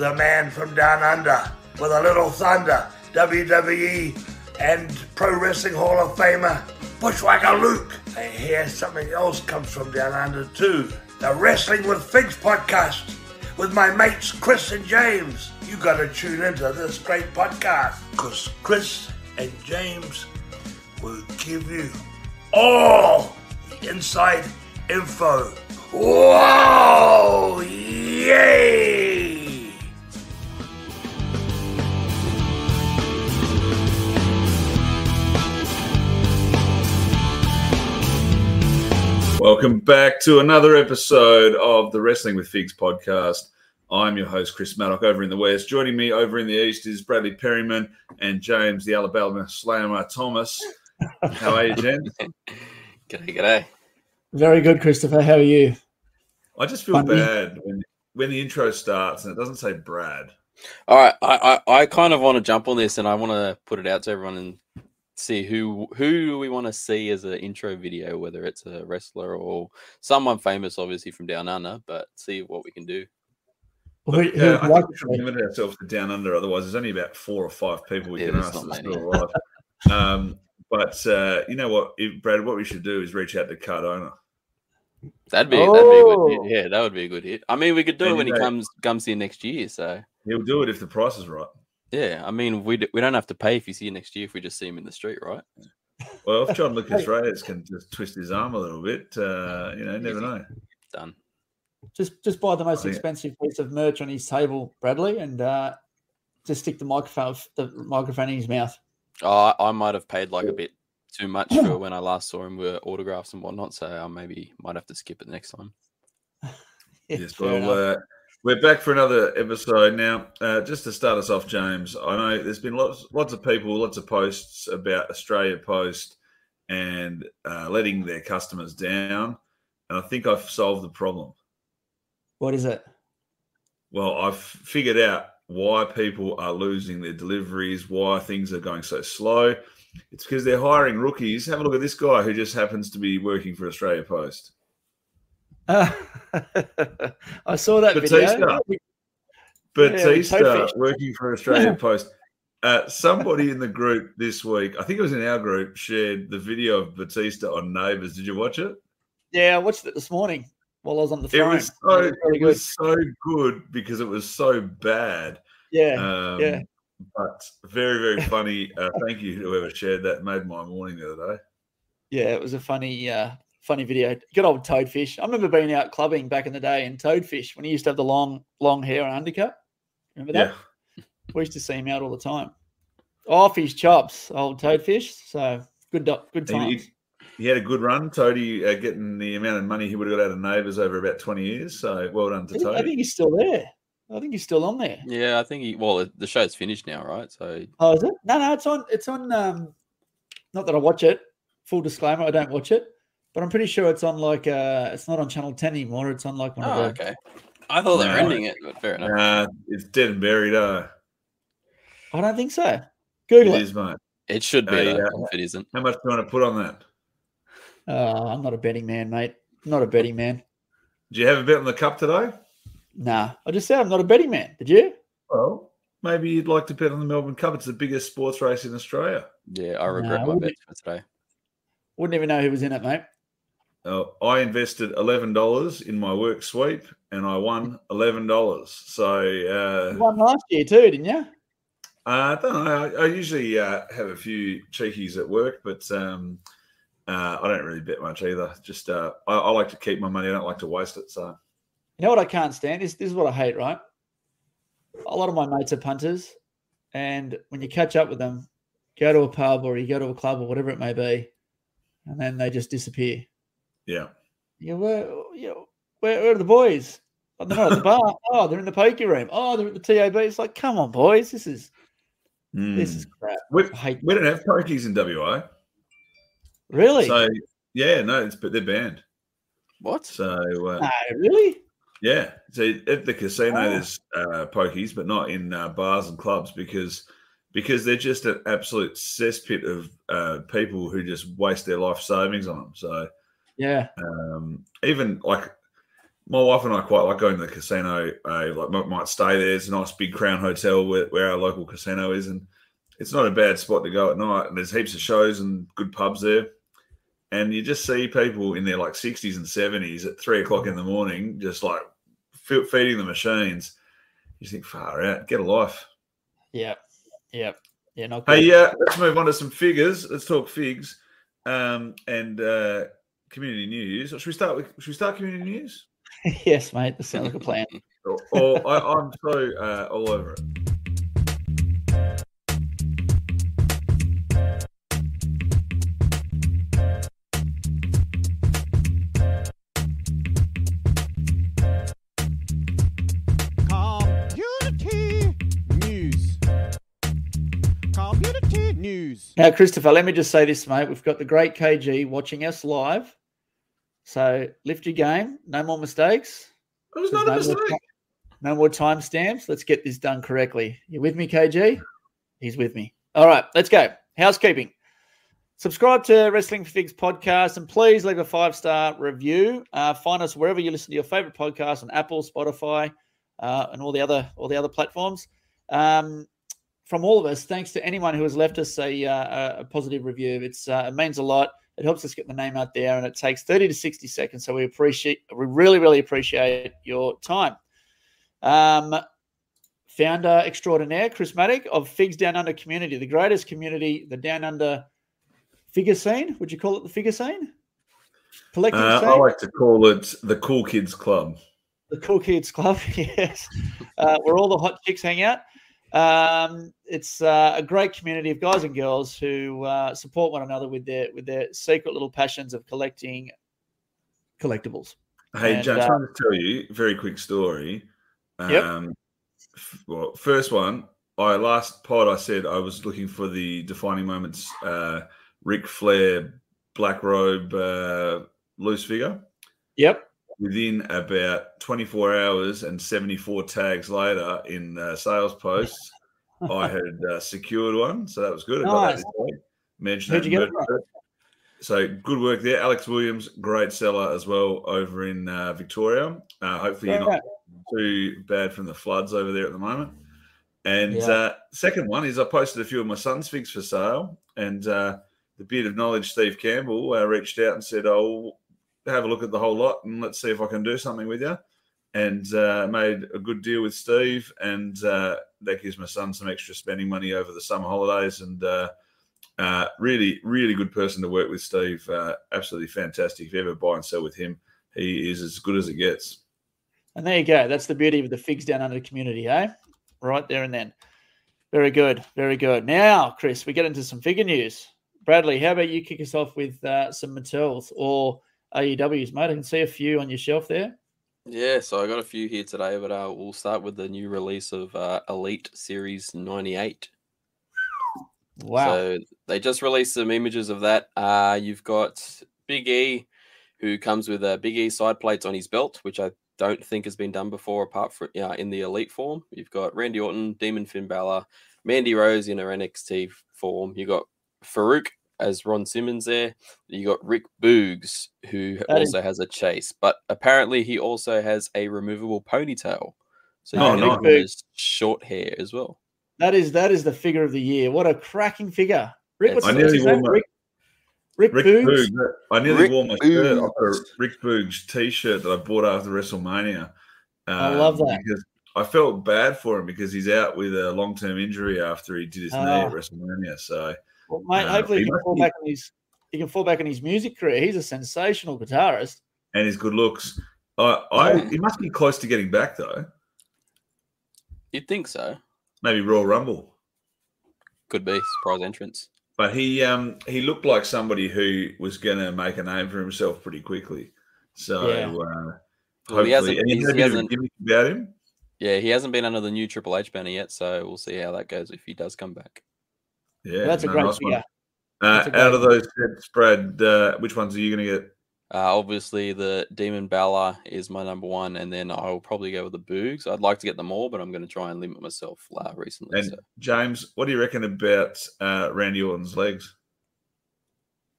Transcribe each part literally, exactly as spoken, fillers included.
the man from down under with a little thunder, W W E and Pro Wrestling Hall of Famer, Bushwacker Luke. And here something else comes from down under too. The Wrestling with Figs podcast with my mates Chris and James. You gotta tune into this great podcast because Chris and James will give you all the inside info. Whoa! Yay! Welcome back to another episode of the Wrestling with Figs podcast. I'm your host, Chris Maddock, over in the West. Joining me over in the East is Bradley Perryman and James, the Alabama Slammer Thomas. How are you, James? G'day, g'day. Very good, Christopher. How are you? I just feel Funny. bad when, when the intro starts and it doesn't say Brad. All right. I, I, I kind of want to jump on this and I want to put it out to everyone and see who who we want to see as an intro video, whether it's a wrestler or someone famous, obviously, from Down Under, but see what we can do. Well, who, yeah, I think we should limit ourselves to Down Under. Otherwise, there's only about four or five people we yeah, can ask that's still alive. Um, but uh, you know what, if, Brad, what we should do is reach out to Cardona. That'd be, oh. that'd be a good hit. Yeah, that would be a good hit. I mean, we could do and it when he comes comes here next year. So he'll do it if the price is right. Yeah, I mean, we we don't have to pay if he's here next year if we just see him in the street, right? Well, if John Lucas Reyes can just twist his arm a little bit, uh, you know, never know. Done. Just just buy the most oh, yeah. expensive piece of merch on his table, Bradley, and uh, just stick the microphone the microphone in his mouth. Oh, I might have paid like a bit too much for when I last saw him with autographs and whatnot, so I maybe might have to skip it next time. yeah, yes, well, uh, we're back for another episode now. Uh, just to start us off, James, I know there's been lots lots of people, lots of posts about Australia Post and uh, letting their customers down, and I think I've solved the problem. What is it? Well, I've figured out why people are losing their deliveries, why things are going so slow. It's because they're hiring rookies. Have a look at this guy who just happens to be working for Australia Post. Uh, I saw that Batista. video. Batista yeah, working for Australia Post. Uh, somebody in the group this week, I think it was in our group, shared the video of Batista on Neighbours. Did you watch it? Yeah, I watched it this morning. While I was on the phone, it was so, it was really it was good. so good because it was so bad. Yeah, um, yeah. But very, very funny. Uh, thank you, whoever shared that. Made my morning the other day. Yeah, it was a funny, uh, funny video. Good old Toadfish. I remember being out clubbing back in the day, and Toadfish, when he used to have the long, long hair and undercut. Remember that? Yeah. We used to see him out all the time. Off his chops, old Toadfish. So good, good times. He had a good run, Toadie, uh, getting the amount of money he would have got out of Neighbours over about twenty years. So well done to Toadie. I think he's still there. I think he's still on there. Yeah, I think he. Well, the show's finished now, right? So. Oh, is it? No, no, it's on. It's on. Um, not that I watch it. Full disclaimer, I don't watch it, but I'm pretty sure it's on like. Uh, it's not on Channel ten anymore. It's on like one oh, of the. Okay. I thought they were no. ending it, but fair enough. Uh, it's dead and buried. Uh. I don't think so. Google it. It is, mate. It should be. Uh, uh, if it isn't. How much do you want to put on that? Uh, I'm not a betting man, mate. I'm not a betting man. Did you have a bet on the cup today? Nah. I just said I'm not a betting man. Did you? Well, maybe you'd like to bet on the Melbourne Cup. It's the biggest sports race in Australia. Yeah, I regret no, my bet for today. Wouldn't even know who was in it, mate. Uh, I invested eleven dollars in my work sweep, and I won eleven dollars. So uh, you won last year too, didn't you? Uh, I don't know. I, I usually uh, have a few cheekies at work, but... Um, Uh, I don't really bet much either. Just uh, I, I like to keep my money. I don't like to waste it. So, you know what I can't stand is this is what I hate, right? A lot of my mates are punters, and when you catch up with them, go to a pub or you go to a club or whatever it may be, and then they just disappear. Yeah. You know, where, you know, where, where are the boys? Oh, they're not at the bar. Oh, they're in the poker room. Oh, they're at the T A B. It's like, come on, boys. This is mm. this is crap. We, I hate we don't have pokies in W A. Really? So yeah, no, it's but they're banned. What? So uh, no, really? Yeah. So at the casino, oh. there's uh, pokies, but not in uh, bars and clubs because because they're just an absolute cesspit of uh, people who just waste their life savings on them. So yeah, um, even like my wife and I quite like going to the casino. I uh, like might stay there. It's a nice big Crown Hotel where, where our local casino is, and it's not a bad spot to go at night. And there's heaps of shows and good pubs there. And you just see people in their like sixties and seventies at three o'clock in the morning, just like feeding the machines. You think, far out, get a life. Yeah, yeah, yeah. Not good. Hey, yeah. Let's move on to some figures. Let's talk figs um, and uh, community news. Or should we start with? Should we start community news? Yes, mate. That sounds like a plan. or, or I, I'm so uh, all over it. Now, Christopher, let me just say this, mate. We've got the great K G watching us live. So lift your game. No more mistakes. It was not a mistake. No more timestamps. Let's get this done correctly. You with me, K G? He's with me. All right, let's go. Housekeeping. Subscribe to Wrestling with Figs podcast, and please leave a five-star review. Uh, find us wherever you listen to your favorite podcast, on Apple, Spotify, uh, and all the other all the other platforms. Um From all of us, thanks to anyone who has left us a, uh, a positive review. It's uh, it means a lot. It helps us get the name out there, and it takes thirty to sixty seconds. So we appreciate, we really, really appreciate your time. Um, founder extraordinaire Chris Maddock of Figs Down Under Community, the greatest community, the Down Under figure scene. Would you call it the figure scene? Collective uh, scene? I like to call it the Cool Kids Club. The Cool Kids Club, yes, uh, where all the hot chicks hang out. Um, it's uh, a great community of guys and girls who uh, support one another with their with their secret little passions of collecting collectibles. Hey, and, James, uh, I'm going to tell you a very quick story. Um, yep. Well, first one, I last pod I said I was looking for the defining moments, uh, Ric Flair black robe uh, loose figure. Yep. Within about twenty-four hours and seventy-four tags later in uh, sales posts, I had uh, secured one. So that was good. Nice. Mentioned that. It, right? So good work there. Alex Williams, great seller as well over in uh, Victoria. Uh, hopefully yeah. you're not too bad from the floods over there at the moment. And yeah. uh, second one is I posted a few of my son's figs for sale. And uh, the beard of knowledge, Steve Campbell, uh, reached out and said, oh, have a look at the whole lot and let's see if I can do something with you. And uh, made a good deal with Steve, and uh, that gives my son some extra spending money over the summer holidays. And uh, uh, really, really good person to work with, Steve. Uh, absolutely fantastic. If you ever buy and sell with him, he is as good as it gets. And there you go. That's the beauty of the Figs Down Under community, eh? Right there and then. Very good. Very good. Now, Chris, we get into some figure news. Bradley, how about you kick us off with uh, some Mattels or A E Ws, mate? I can see a few on your shelf there. Yeah, so I got a few here today, but uh, we'll start with the new release of uh, Elite Series ninety-eight. Wow. So they just released some images of that. Uh, you've got Big E, who comes with a Big E side plates on his belt, which I don't think has been done before apart from uh, in the Elite form. You've got Randy Orton, Demon Finn Balor, Mandy Rose in her N X T form. You've got Farouk as Ron Simmons there. You got Rick Boogs, who that also is... has a chase, but apparently he also has a removable ponytail. So oh, you can no. short hair as well. That is that is the figure of the year. What a cracking figure. Rick, what's I nearly wore my... Rick, Rick, Rick Boogs. Boogs. I nearly Rick wore my shirt off a Rick Boogs t-shirt that I bought after WrestleMania. Um, I love that. Because I felt bad for him because he's out with a long-term injury after he did his oh. knee at WrestleMania. So Well, mate, uh, hopefully he can, fall back on his, he can fall back on his music career. He's a sensational guitarist. And his good looks. I, I, He must be close to getting back, though. You'd think so. Maybe Royal Rumble. Could be. Surprise entrance. But he um, he looked like somebody who was going to make a name for himself pretty quickly. So yeah. uh, well, hopefully. He hasn't, and he he hasn't, about him? Yeah, he hasn't been under the new Triple H banner yet, so we'll see how that goes if he does come back. Yeah, well, that's, no, a nice one. Uh, that's a great figure. Out of those sets, Brad, uh, which ones are you going to get? Uh, obviously, the Demon Balor is my number one, and then I'll probably go with the Boogs. I'd like to get them all, but I'm going to try and limit myself uh, recently. And so. James, what do you reckon about uh, Randy Orton's legs?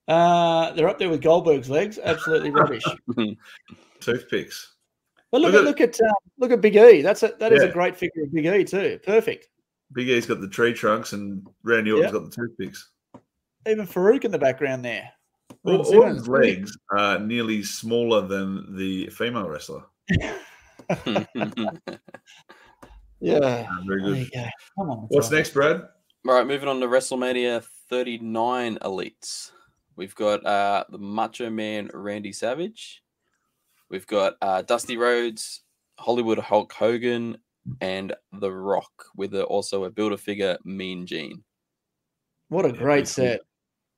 Uh, they're up there with Goldberg's legs. Absolutely rubbish. Toothpicks. But look, look at, at look at uh, look at Big E. That's a that yeah. is a great figure of Big E too. Perfect. Big E's got the tree trunks, and Randy Orton's yeah. got the toothpicks. Even Farouk in the background there. Well, Orton's legs are nearly smaller than the female wrestler. Yeah. Very good. There you go. Come on, what's on. Next, Brad? All right, moving on to WrestleMania thirty-nine Elites. We've got uh, the Macho Man, Randy Savage. We've got uh, Dusty Rhodes, Hollywood Hulk Hogan, and The Rock, with a, also a Build-A-Figure, Mean Gene. What a great set.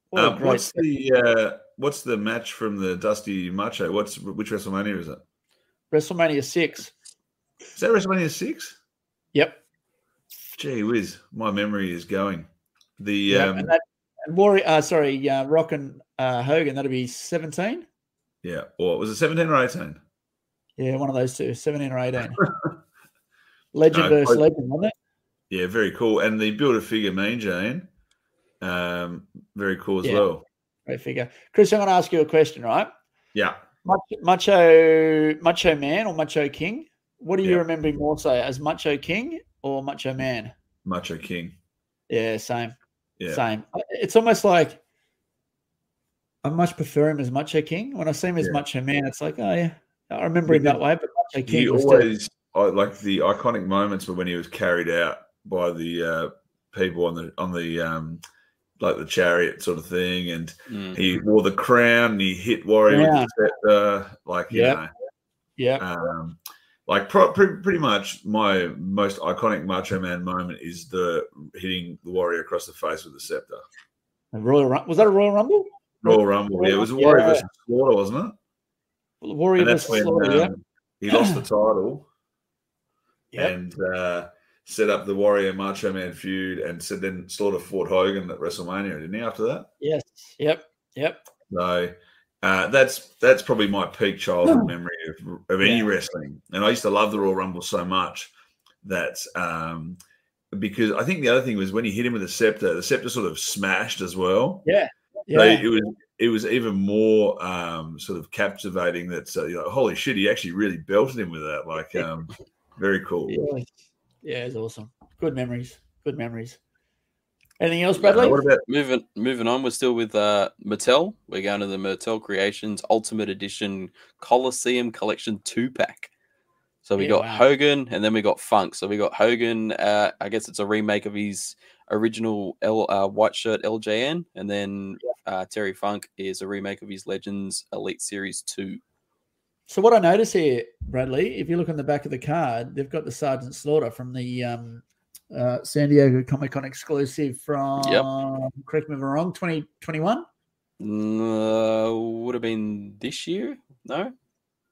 What um, a great what's set. the uh, what's the match from the Dusty Macho? What's which WrestleMania is it? WrestleMania six. Is that WrestleMania six? Yep. Gee whiz, my memory is going. The yep, um, and that, and Warrior, uh, sorry, uh, Rock and uh, Hogan. That'll be seventeen. Yeah, or was it seventeen or eighteen? Yeah, one of those two, seventeen or eighteen. Legend no, versus Legend, wasn't it? Yeah, very cool. And the Build-A-Figure Mean Gene, um, very cool as yeah, well. Great figure, Chris. I'm going to ask you a question, right? Yeah. Macho, Macho Man, or Macho King? What do you yeah. remember more so as Macho King? Or Macho Man? Macho King. Yeah, same. Yeah. Same. It's almost like I much prefer him as Macho King. When I see him as yeah. Macho Man, it's like, oh, yeah, I remember him that way. But Macho King was always I, like the iconic moments were when he was carried out by the uh, people on the, on the um, like the chariot sort of thing. And mm. he wore the crown and he hit Warrior yeah. with the scepter. Like, you yep. know. Yeah. Um, Like pro pre pretty much my most iconic Macho Man moment is the hitting the Warrior across the face with the scepter. And Royal Rumble. Was that a Royal Rumble? Royal Rumble. Royal yeah, it was a Warrior yeah. versus Slaughter, wasn't it? Well, the Warrior versus when, Slaughter. Um, yeah. He lost the title yep. and uh, set up the Warrior Macho Man feud, and said then Slaughter fought Hogan at WrestleMania, didn't he? After that, yes. Yep. Yep. So. Uh, that's that's probably my peak childhood memory of, of any yeah. wrestling. And I used to love the Royal Rumble so much that um, because I think the other thing was when he hit him with the scepter, the scepter sort of smashed as well. Yeah. yeah. So it was it was even more um, sort of captivating that, uh, you know, holy shit, he actually really belted him with that. Like, um, very cool. Yeah, yeah it's awesome. Good memories. Good memories. Anything else, Bradley? Uh, what about moving moving on? We're still with uh, Mattel. We're going to the Mattel Creations Ultimate Edition Coliseum Collection two pack. So we yeah, got wow. Hogan, and then we got Funk. So we got Hogan. Uh, I guess it's a remake of his original L, uh, white shirt L J N, and then yeah. uh, Terry Funk is a remake of his Legends Elite Series two. So what I notice here, Bradley, if you look on the back of the card, they've got the Sergeant Slaughter from the. Um, Uh, San Diego Comic-Con exclusive from, yep. correct me if I'm wrong, twenty twenty-one? Uh, would have been this year? No?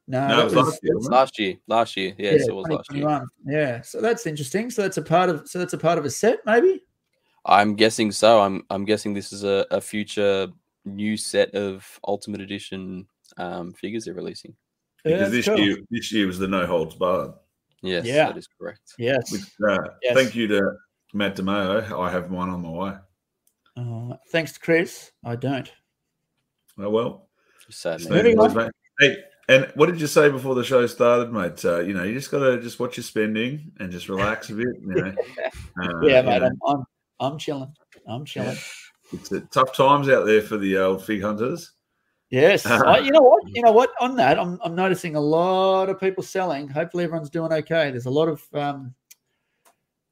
No, no it was last year. Last year. Last year. Yeah, yeah so it was last year. Yeah, so that's interesting. So that's a part of so that's a part of a set, maybe? I'm guessing so. I'm I'm guessing this is a, a future new set of Ultimate Edition um, figures they're releasing. Yeah, because this cool. year this year was the No Holds Barred. Yes, yeah. that is correct. Yes. Which, uh, yes. Thank you to Matt DeMeo. I have mine on my way. Uh, thanks to Chris. I don't. Oh, well. Sad, mate. Boys, mate. Hey, and what did you say before the show started, mate? Uh, you know, you just got to just watch your spending and just relax a bit. You know? uh, yeah, mate, you know. I'm, I'm, I'm chilling. I'm chilling. Yeah. It's a tough times out there for the old fig hunters. Yes, I, you know what? You know what? On that, I'm I'm noticing a lot of people selling. Hopefully, everyone's doing okay. There's a lot of, um,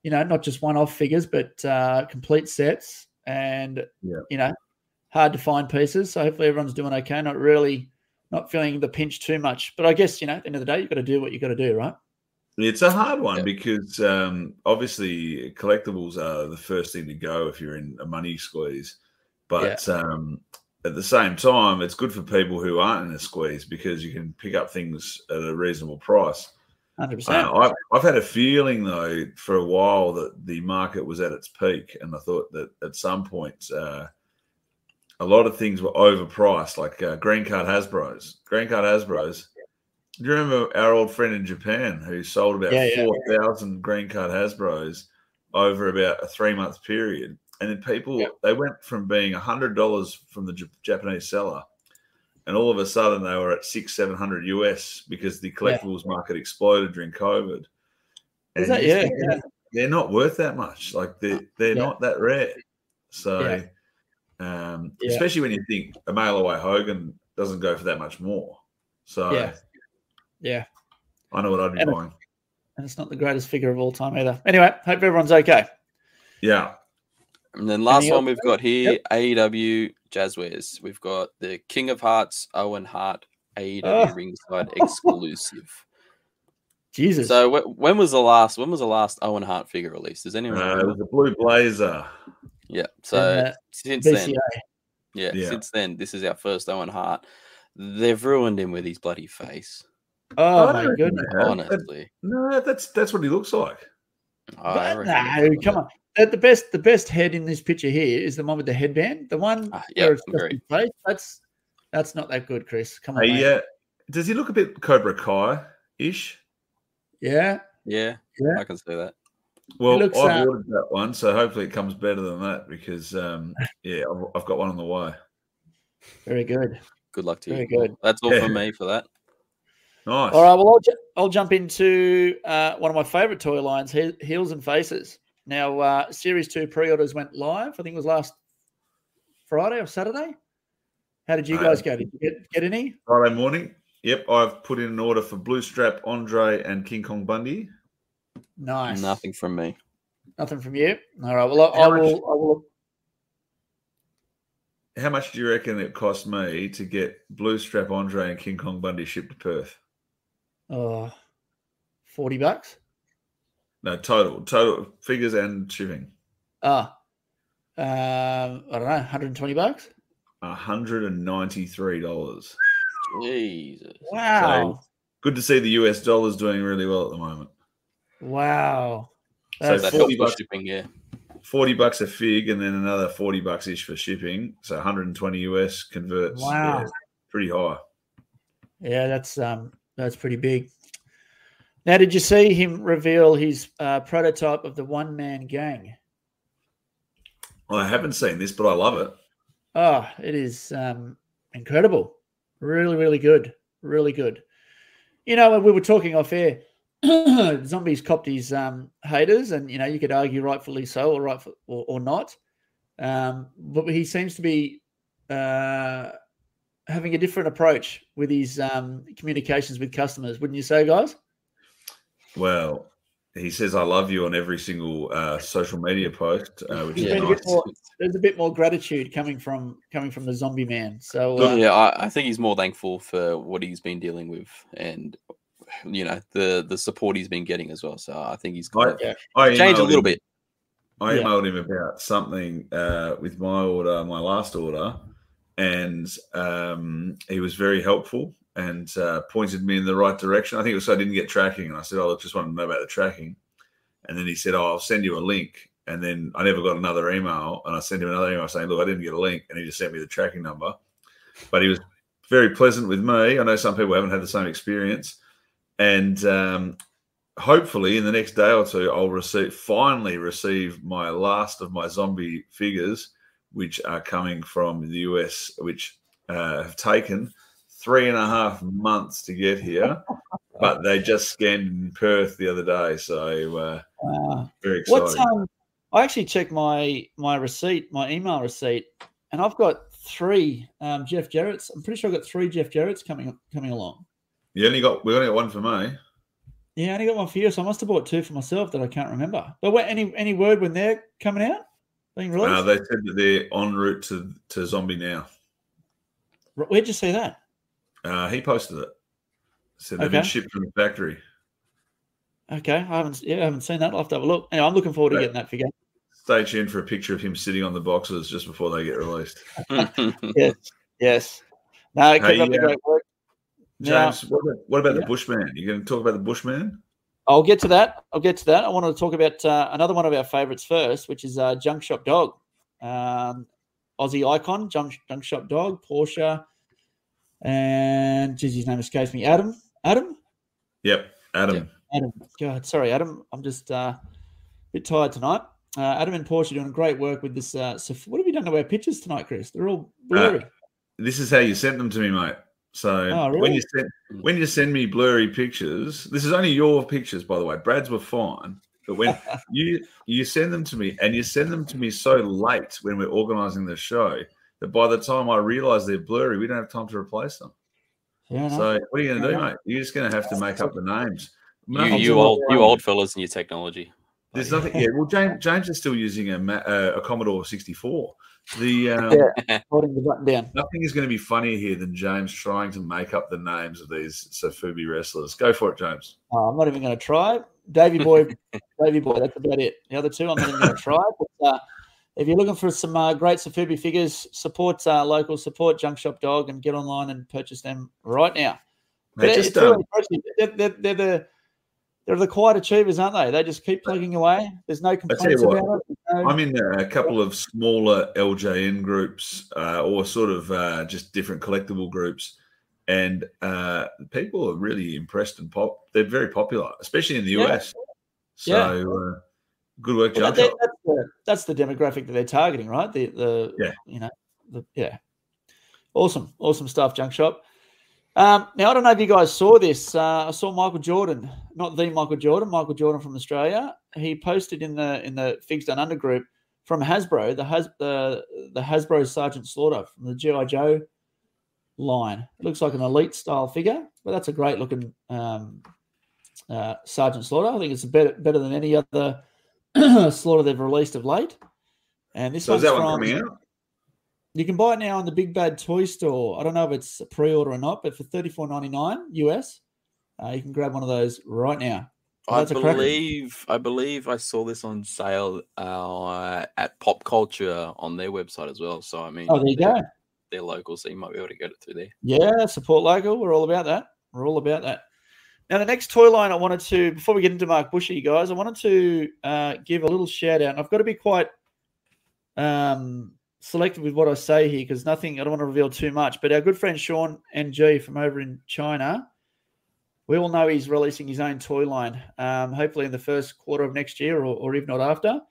you know, not just one-off figures, but uh, complete sets, and yeah. you know, hard to find pieces. So hopefully, everyone's doing okay. Not really, not feeling the pinch too much. But I guess you know, at the end of the day, you've got to do what you got to do, right? It's a hard one yeah. because um, obviously, collectibles are the first thing to go if you're in a money squeeze, but. Yeah. Um, At the same time, it's good for people who aren't in a squeeze because you can pick up things at a reasonable price. one hundred percent. Uh, I've, I've had a feeling, though, for a while that the market was at its peak, and I thought that at some point uh, a lot of things were overpriced, like uh, Green Card Hasbros. Green Card Hasbros. Do you remember our old friend in Japan who sold about yeah, four thousand yeah, yeah. Green Card Hasbros over about a three-month period? And then people, yep. they went from being one hundred dollars from the J Japanese seller And all of a sudden they were at six, seven hundred U S because the collectibles yeah. market exploded during COVID. And Is that, yeah, yeah. they're not worth that much. Like they're they're yeah. not that rare. So yeah. Um, yeah. especially when you think a mail away Hogan doesn't go for that much more. So yeah, yeah. I know what I'd be and, buying. And it's not the greatest figure of all time either. Anyway, hope everyone's okay. Yeah. And then last Any one we've thing? got here, yep. A E W Jazzwares. We've got the King of Hearts, Owen Hart, A E W oh. ringside exclusive. Jesus. So wh when was the last? When was the last Owen Hart figure released? Does anyone? Uh, it was the Blue Blazer. Yeah. So uh, since B C A. then, yeah, yeah, since then, this is our first Owen Hart. They've ruined him with his bloody face. Oh, oh my goodness! Honestly, that, no, that's that's what he looks like. I but, no, come on. The best, the best head in this picture here is the one with the headband. The one uh, yeah, where it's just his face. That's that's not that good, Chris. Come on. Hey, yeah. Does he look a bit Cobra Kai ish? Yeah. Yeah. Yeah. I can see that. Well, looks, I've ordered uh, that one, so hopefully it comes better than that because um, yeah, I've, I've got one on the way. Very good. Good luck to you. Very good. That's all yeah. for me for that. Nice. All right. Well, I'll, ju I'll jump into uh, one of my favorite toy lines: he Heels and Faces. Now, uh, Series two pre-orders went live. I think it was last Friday or Saturday. How did you um, guys go? Did you get, get any? Friday morning. Yep, I've put in an order for Blue Strap, Andre, and King Kong Bundy. Nice. Nothing from me. Nothing from you? All right, well, I, I, much, will, I will. How much do you reckon it cost me to get Blue Strap, Andre, and King Kong Bundy shipped to Perth? Oh, forty bucks? No, total, total figures and shipping. Ah, um, I don't know, one hundred twenty bucks? one hundred ninety-three dollars. Jesus. Wow. So, good to see the U S dollar's doing really well at the moment. Wow. That's so forty bucks shipping, yeah. forty bucks a fig and then another forty bucks ish for shipping. So one hundred twenty U S converts. Wow. Yeah, pretty high. Yeah, that's um that's pretty big. Now, did you see him reveal his uh, prototype of the one-man gang? Well, I haven't seen this, but I love it. Oh, it is um, incredible. Really, really good. Really good. You know, we were talking off air. Zombies copped his um, haters, and, you know, you could argue rightfully so or, rightful, or, or not. Um, but he seems to be uh, having a different approach with his um, communications with customers. Wouldn't you say, guys? Well, he says I love you on every single uh, social media post, uh, which is nice. More, there's a bit more gratitude coming from coming from the zombie man. So uh, yeah, I, I think he's more thankful for what he's been dealing with, and you know the the support he's been getting as well. So I think he's got I, I changed a little him, bit. I emailed yeah. him about something uh, with my order, my last order, and um, he was very helpful. And uh, pointed me in the right direction. I think it was so I didn't get tracking. And I said, oh, I just wanted to know about the tracking. And then he said, oh, I'll send you a link. And then I never got another email. And I sent him another email saying, look, I didn't get a link. And he just sent me the tracking number. But he was very pleasant with me. I know some people haven't had the same experience. And um, hopefully in the next day or two, I'll receive finally receive my last of my zombie figures, which are coming from the U S, which uh, have taken three and a half months to get here, but they just scanned in Perth the other day. So uh, wow. very exciting. What's, um, I actually checked my, my receipt, my email receipt, and I've got three um, Jeff Jarrett's. I'm pretty sure I've got three Jeff Jarrett's coming coming along. You only got, we only got one for me. Yeah, I only got one for you, so I must have bought two for myself that I can't remember. But what, any any word when they're coming out, being released? Uh, they said that they're en route to, to Zombie Now. Where'd you see that? Uh, he posted it. So they've okay. been shipped from the factory. Okay, I haven't. Yeah, I haven't seen that. I'll have to have a look. Anyway, I'm looking forward to getting that figure. Stay tuned for a picture of him sitting on the boxes just before they get released. yes, yes. No, it hey, uh, great work. James, now, what about, what about yeah. the Bushman? You're going to talk about the Bushman? I'll get to that. I'll get to that. I wanted to talk about uh, another one of our favourites first, which is uh, Junk Shop Dog, um, Aussie icon, Junk, Junk Shop Dog, Porsche. And geez, his name escapes me. Adam. Adam. Yep. Adam. Yep. Adam. God, sorry, Adam. I'm just uh, a bit tired tonight. Uh, Adam and Porsche are doing great work with this. Uh, what have you done to our pictures tonight, Chris? They're all blurry. Uh, this is how you sent them to me, mate. So oh, really? when you send when you send me blurry pictures, this is only your pictures, by the way. Brad's were fine, but when you you send them to me, and you send them to me so late when we're organising the show that by the time I realise they're blurry, we don't have time to replace them. Yeah, so no. what are you going to do, no. mate? You're just going to have to make up the names. You, you old you old fellas and your technology. There's nothing. Yeah, well, James James is still using a uh, a Commodore sixty-four. The um, yeah, holding the button down. Nothing is going to be funnier here than James trying to make up the names of these Sofubi wrestlers. Go for it, James. Oh, I'm not even going to try. Davey Boy, Davey Boy. That's about it. The other two, I'm not even going to try. But, uh, if you're looking for some uh, great Sofubi figures, support uh, local, support Junk Shop Dog, and get online and purchase them right now. They're, just, um, really they're, they're, they're the They're the quiet achievers, aren't they? They just keep plugging away. There's no complaints about it. No... I'm in a couple of smaller L J N groups uh, or sort of uh, just different collectible groups, and uh, people are really impressed and pop. They're very popular, especially in the U S. Yeah. So yeah. Uh, good work, well, Judge. That, that's, the, that's the demographic that they're targeting, right? The the yeah. you know the, yeah, awesome, awesome stuff, Junk Shop. Um, now, I don't know if you guys saw this. Uh, I saw Michael Jordan, not the Michael Jordan, Michael Jordan from Australia. He posted in the in the Figs Down Under group from Hasbro, the, Has, the, the Hasbro Sergeant Slaughter from the G I. Joe line. It looks like an elite-style figure, but that's a great-looking um, uh, Sergeant Slaughter. I think it's better, better than any other Slaughter they've released of late. And this so one's is that from, one coming out? You can buy it now on the Big Bad Toy Store. I don't know if it's a pre-order or not, but for thirty-four ninety-nine U S, uh, you can grab one of those right now. So I believe I believe I saw this on sale uh, at Pop Culture on their website as well. So I mean, oh, there you go. They're local, so you might be able to get it through there. Yeah, support local. We're all about that. We're all about that. Now, the next toy line I wanted to, before we get into Mark Busher, you guys, I wanted to uh, give a little shout out. And I've got to be quite. Um, Selected with what I say here because nothing, I don't want to reveal too much. But our good friend Sean N G from over in China, we all know he's releasing his own toy line, um, hopefully in the first quarter of next year or, or if not after.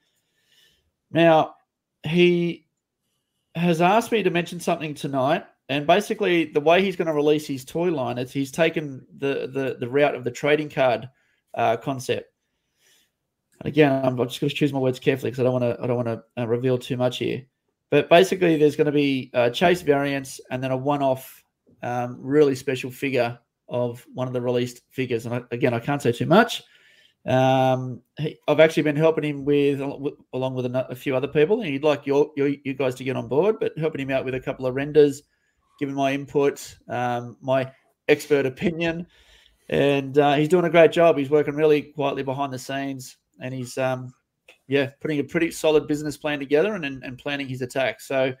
Now, he has asked me to mention something tonight. And basically, the way he's going to release his toy line is he's taken the, the, the route of the trading card uh, concept. And again, I'm just going to choose my words carefully because I don't want to, I don't want to reveal too much here. But basically, there's going to be uh, chase variants and then a one-off um, really special figure of one of the released figures. And I, again, I can't say too much. Um, he, I've actually been helping him with, along with a, a few other people, and he'd like your, your, you guys to get on board, but helping him out with a couple of renders, giving my input, um, my expert opinion. And uh, he's doing a great job. He's working really quietly behind the scenes, and he's... Um, Yeah, putting a pretty solid business plan together and, and, and planning his attack. So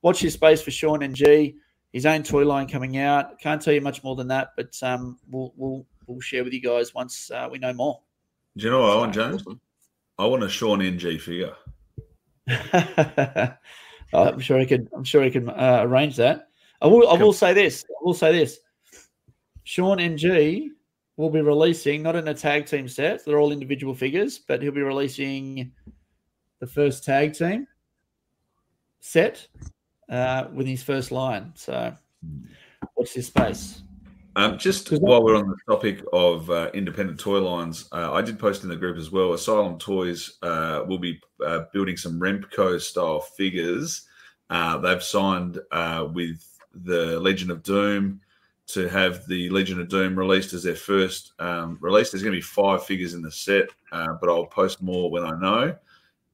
watch your space for Sean N G, his own toy line coming out. Can't tell you much more than that, but um, we'll, we'll we'll share with you guys once uh, we know more. Do you know what so, I want, James? I want a Sean N G figure. oh, I'm sure he could. I'm sure he can uh, arrange that. I will. I will say this. I will say this. Sean N G. We'll be releasing, not in a tag team set, they're all individual figures, but he'll be releasing the first tag team set uh, with his first line. So watch this space. Um, just while we're on the topic of uh, independent toy lines, uh, I did post in the group as well, Asylum Toys uh, will be uh, building some Remco-style figures. Uh, they've signed uh, with the Legend of Doom, to have the Legend of Doom released as their first um, release. There's going to be five figures in the set, uh, but I'll post more when I know.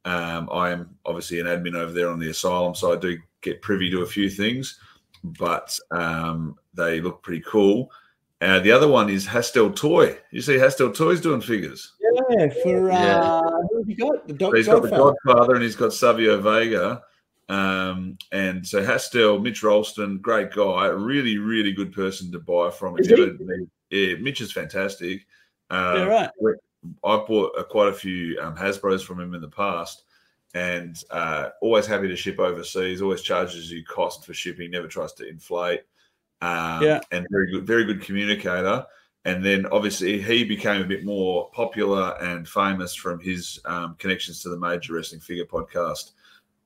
Um, I am obviously an admin over there on the Asylum, so I do get privy to a few things, but um, they look pretty cool. Uh, the other one is Hastel Toy. You see Hastel Toy's doing figures. Yeah, for uh, yeah. Who have you got? The so he's got Godfather. The Godfather and he's got Savio Vega. Um, and so Hastel, Mitch Rolston, great guy, really, really good person to buy from. If you ever meet, yeah, Mitch is fantastic. Uh, yeah, right. I bought uh, quite a few um, Hasbros from him in the past, and uh, always happy to ship overseas. Always charges you cost for shipping. Never tries to inflate. Um, yeah. And very good, very good communicator. And then obviously he became a bit more popular and famous from his um, connections to the Major Wrestling Figure podcast.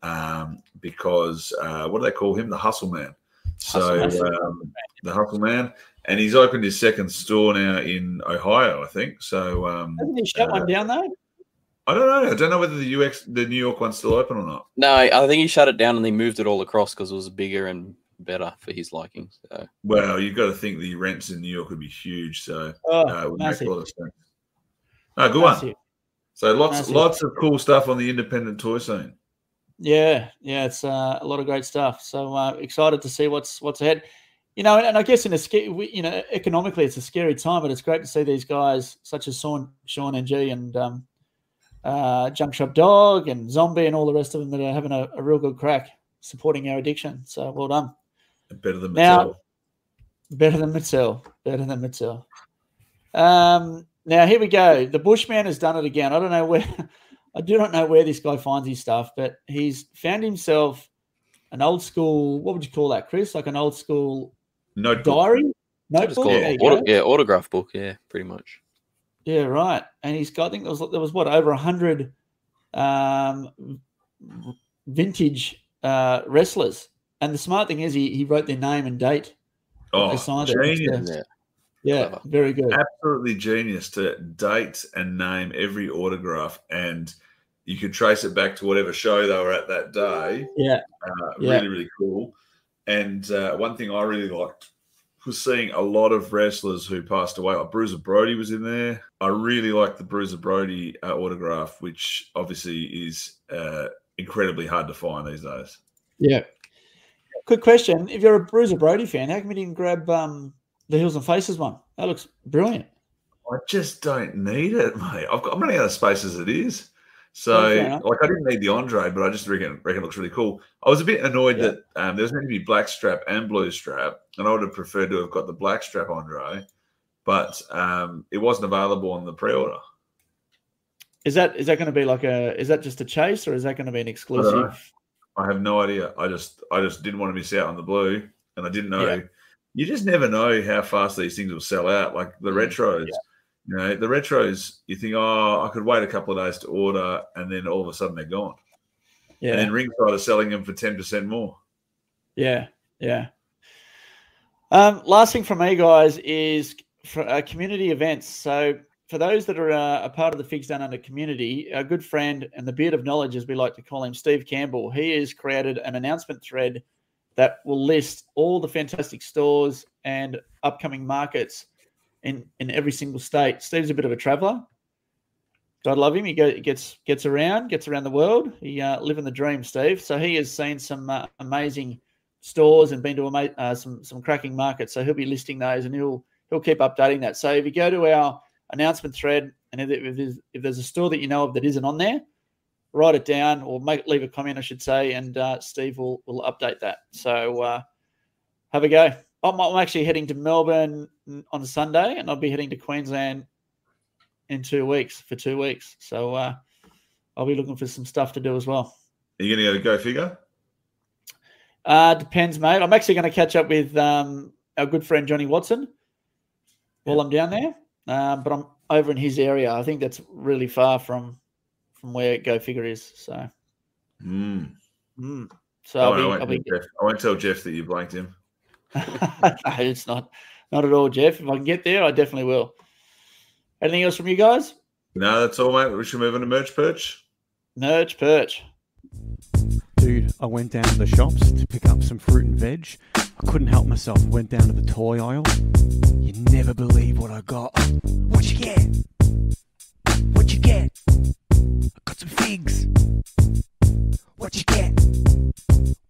Um, because uh, what do they call him? The Hustle Man. So um, the Hustle Man. And he's opened his second store now in Ohio, I think. So um, hasn't he shut uh, one down though? I don't know. I don't know whether the U X, the New York one's still open or not. No, I think he shut it down and they moved it all across because it was bigger and better for his liking. So. Well, you've got to think the rents in New York would be huge. So oh, uh, it would make a lot of sense. No, good that's one. It. So lots, that's lots it. of cool stuff on the independent toy scene. Yeah, yeah, it's uh, a lot of great stuff. So uh, excited to see what's what's ahead. You know, and, and I guess in a you know economically it's a scary time, but it's great to see these guys such as Sean, Sean N G and um, uh, Junk Shop Dog and Zombie and all the rest of them that are having a, a real good crack supporting our addiction. So well done. Better than Mattel. Now, better than Mattel. Better than Mattel. Um, now here we go. The Bushman has done it again. I don't know where. I do not know where this guy finds his stuff, but he's found himself an old school, what would you call that, Chris? Like an old school notebook. Diary? Notebook? Yeah. Auto, yeah, autograph book. Yeah, pretty much. Yeah, right. And he's got, I think there was, there was what, over one hundred um, vintage uh, wrestlers. And the smart thing is he, he wrote their name and date. Oh, signed genius. It. Yeah, yeah, very good. Absolutely genius to date and name every autograph and you could trace it back to whatever show they were at that day. Yeah. Uh, yeah. Really, really cool. And uh, one thing I really liked was seeing a lot of wrestlers who passed away. Like Bruiser Brody was in there. I really liked the Bruiser Brody uh, autograph, which obviously is uh, incredibly hard to find these days. Yeah. Good question. If you're a Bruiser Brody fan, how come you didn't grab um, the Heels and Faces one? That looks brilliant. I just don't need it, mate. I've got, I'm running out of space as it is. So, yeah, like, I didn't need the Andre, but I just reckon, reckon it looks really cool. I was a bit annoyed yeah. that um, there was meant to be black strap and blue strap, and I would have preferred to have got the black strap Andre, but um, it wasn't available on the pre-order. Is that is that going to be like a? Is that just a chase, or is that going to be an exclusive? I, I have no idea. I just I just didn't want to miss out on the blue, and I didn't know. Yeah. You just never know how fast these things will sell out. Like the retros. Yeah. You know, the retros, you think, oh, I could wait a couple of days to order, and then all of a sudden they're gone. Yeah. And then Ringside are selling them for ten percent more. Yeah, yeah. Um, last thing from me, guys, is for, uh, community events. So for those that are uh, a part of the Figs Down Under community, our good friend and the Beard of Knowledge, as we like to call him, Steve Campbell, he has created an announcement thread that will list all the fantastic stores and upcoming markets in, in every single state. Steve's a bit of a traveller. God love him. He go, gets gets around, gets around the world. He uh, living the dream, Steve. So he has seen some uh, amazing stores and been to ama uh, some some cracking markets. So he'll be listing those and he'll he'll keep updating that. So if you go to our announcement thread and if, if, there's, if there's a store that you know of that isn't on there, write it down or make leave a comment, I should say, and uh, Steve will will update that. So uh, have a go. I'm, I'm actually heading to Melbourne on Sunday, and I'll be heading to Queensland in two weeks for two weeks. So uh, I'll be looking for some stuff to do as well. Are you going to go to Go Figure? Uh, depends, mate. I'm actually going to catch up with um, our good friend Johnny Watson while yeah. I'm down there, uh, but I'm over in his area. I think that's really far from from where Go Figure is. So, mm. Mm. so oh, I'll be, I, won't I'll be... I won't tell Jeff that you blanked him. No, it's not not at all, Jeff. If I can get there, I definitely will. Anything else from you guys? No, that's all, mate. We should move on to Merch Perch. Merch Perch. Dude, I went down to the shops to pick up some fruit and veg. I couldn't help myself. Went down to the toy aisle. You never believe what I got. What you get? What you get? I got some figs. What you get?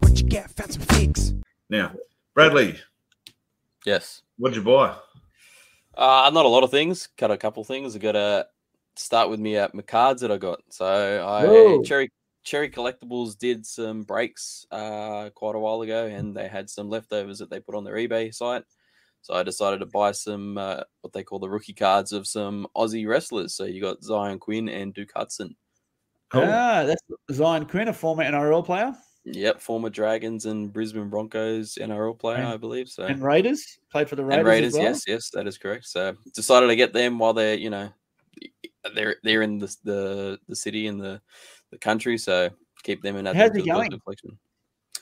What you get? Found some figs. Now, Bradley. Yes. What did you buy? Uh, not a lot of things. Got a couple things. I got to start with me at my cards that I got. So I Whoa. Cherry Cherry Collectibles did some breaks uh, quite a while ago, and they had some leftovers that they put on their eBay site. So I decided to buy some uh, what they call the rookie cards of some Aussie wrestlers. So you got Zion Quinn and Duke Hudson. Cool. Ah, that's Zion Quinn, a former N R L player. Yep, former Dragons and Brisbane Broncos N R L player, and, I believe. So and Raiders played for the Raiders. And Raiders, as well. yes, yes, that is correct. So decided to get them while they're, you know, they're they're in the the, the city and the, the country. So keep them in. How's he going?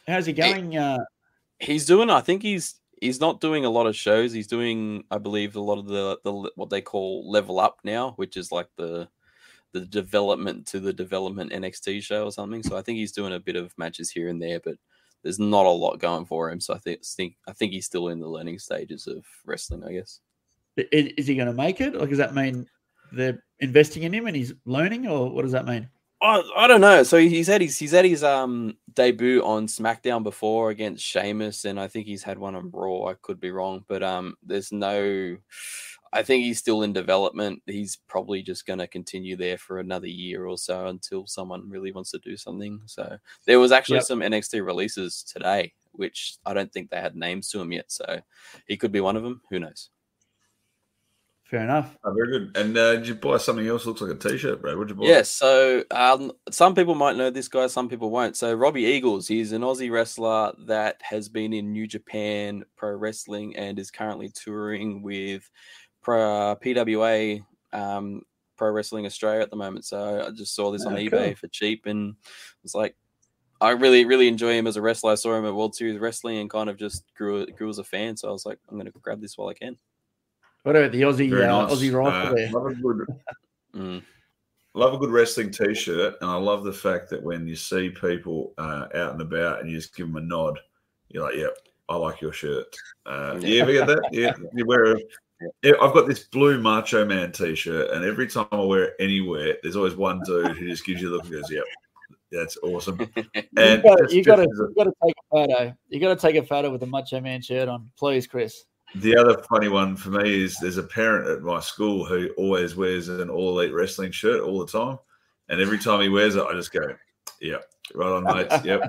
How's he going? He, uh, he's doing, I think he's he's not doing a lot of shows. He's doing, I believe, a lot of the the what they call Level Up now, which is like the the development to the development N X T show or something. So I think he's doing a bit of matches here and there, but there's not a lot going for him. So I think think I think he's still in the learning stages of wrestling, I guess. Is he going to make it? Like, does that mean they're investing in him and he's learning, or what does that mean? I, I don't know. So he's had his he's had his um debut on SmackDown before against Sheamus, and I think he's had one on Raw. I could be wrong, but um, there's no. I think he's still in development. He's probably just going to continue there for another year or so until someone really wants to do something. So there was actually yep. some N X T releases today, which I don't think they had names to him yet. So he could be one of them. Who knows? Fair enough. Oh, very good. And uh, did you buy something else? Looks like a T-shirt, bro. What'd you buy? Yes. So um, some people might know this guy. Some people won't. So Robbie Eagles, he's an Aussie wrestler that has been in New Japan Pro Wrestling and is currently touring with Pro, uh, P W A, um, Pro Wrestling Australia at the moment. So I just saw this oh, on eBay cool. for cheap, and it's like, I really, really enjoy him as a wrestler. I saw him at World Series Wrestling and kind of just grew, grew as a fan. So I was like, I'm going to grab this while I can. What about the Aussie uh, nice. Aussie rifle uh, there? Love a, good, mm. love a good wrestling T-shirt, and I love the fact that when you see people uh, out and about and you just give them a nod, you're like, yep, I like your shirt. Uh, you ever get that? Yeah, you wear a I've got this blue Macho Man T-shirt, and every time I wear it anywhere, there's always one dude who just gives you a look and goes, "Yep, that's awesome." And you got to take a photo. You got to take a photo with a Macho Man shirt on, please, Chris. The other funny one for me is there's a parent at my school who always wears an All Elite Wrestling shirt all the time, and every time he wears it, I just go, "Yep, right on, mates. Yep,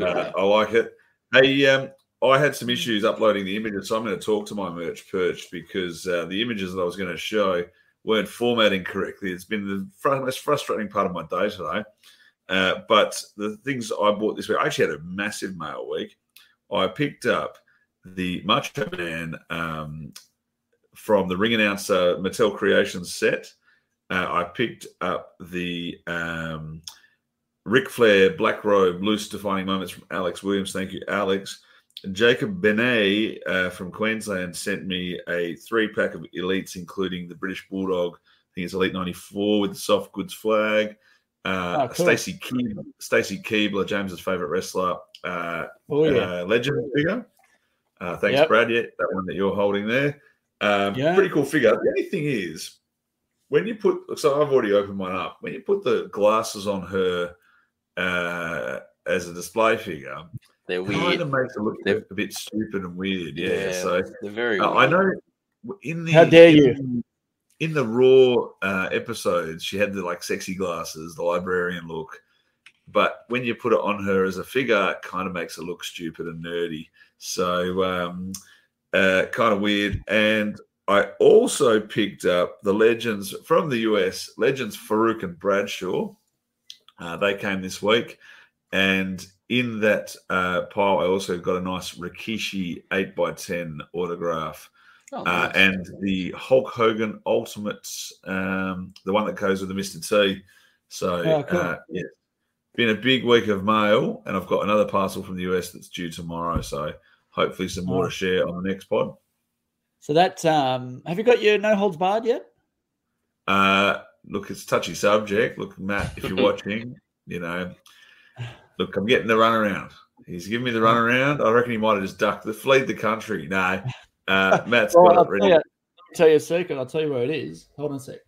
uh, I like it." Hey, um. I had some issues uploading the images, so I'm going to talk to my merch perch because uh, the images that I was going to show weren't formatting correctly. It's been the fr- most frustrating part of my day today. Uh, but the things I bought this week, I actually had a massive mail week. I picked up the Macho Man um, from the ring announcer Mattel Creations set. Uh, I picked up the um, Ric Flair Black Robe Loose Defining Moments from Alex Williams. Thank you, Alex. Jacob Benet uh, from Queensland sent me a three-pack of Elites, including the British Bulldog. I think it's Elite ninety-four with the soft goods flag. Uh, oh, cool. Stacey Keebler, Stacey Keebler, James's favourite wrestler, uh, oh, yeah. uh, legend figure. Uh, thanks, yep. Brad. Yeah, that one that you're holding there. Um, yeah. Pretty cool figure. The only thing is, when you put – so I've already opened mine up. When you put the glasses on her uh, as a display figure – they're weird. Kind of makes it look they're, a bit stupid and weird, yeah. yeah so they're very. Uh, I know. In the how dare in, you? In the Raw uh, episodes, she had the like sexy glasses, the librarian look, but when you put it on her as a figure, it kind of makes it look stupid and nerdy. So um, uh, kind of weird. And I also picked up the Legends from the U S, Legends Farouk and Bradshaw. Uh, they came this week, and. In that uh, pile, I also got a nice Rikishi eight by ten autograph oh, nice. uh, and the Hulk Hogan Ultimate, um, the one that goes with the Mister T. So, oh, cool. uh, yeah, been a big week of mail, and I've got another parcel from the U S that's due tomorrow. So, hopefully, some more to share on the next pod. So, that's um, have you got your No Holds Barred yet? Uh, look, it's a touchy subject. Look, Matt, if you're watching, you know. Look, I'm getting the runaround. He's giving me the runaround. I reckon he might have just ducked the fled the country. No, uh, Matt's well, got I'll it ready. You, let me tell you a secret. I'll tell you where it is. Hold on a sec.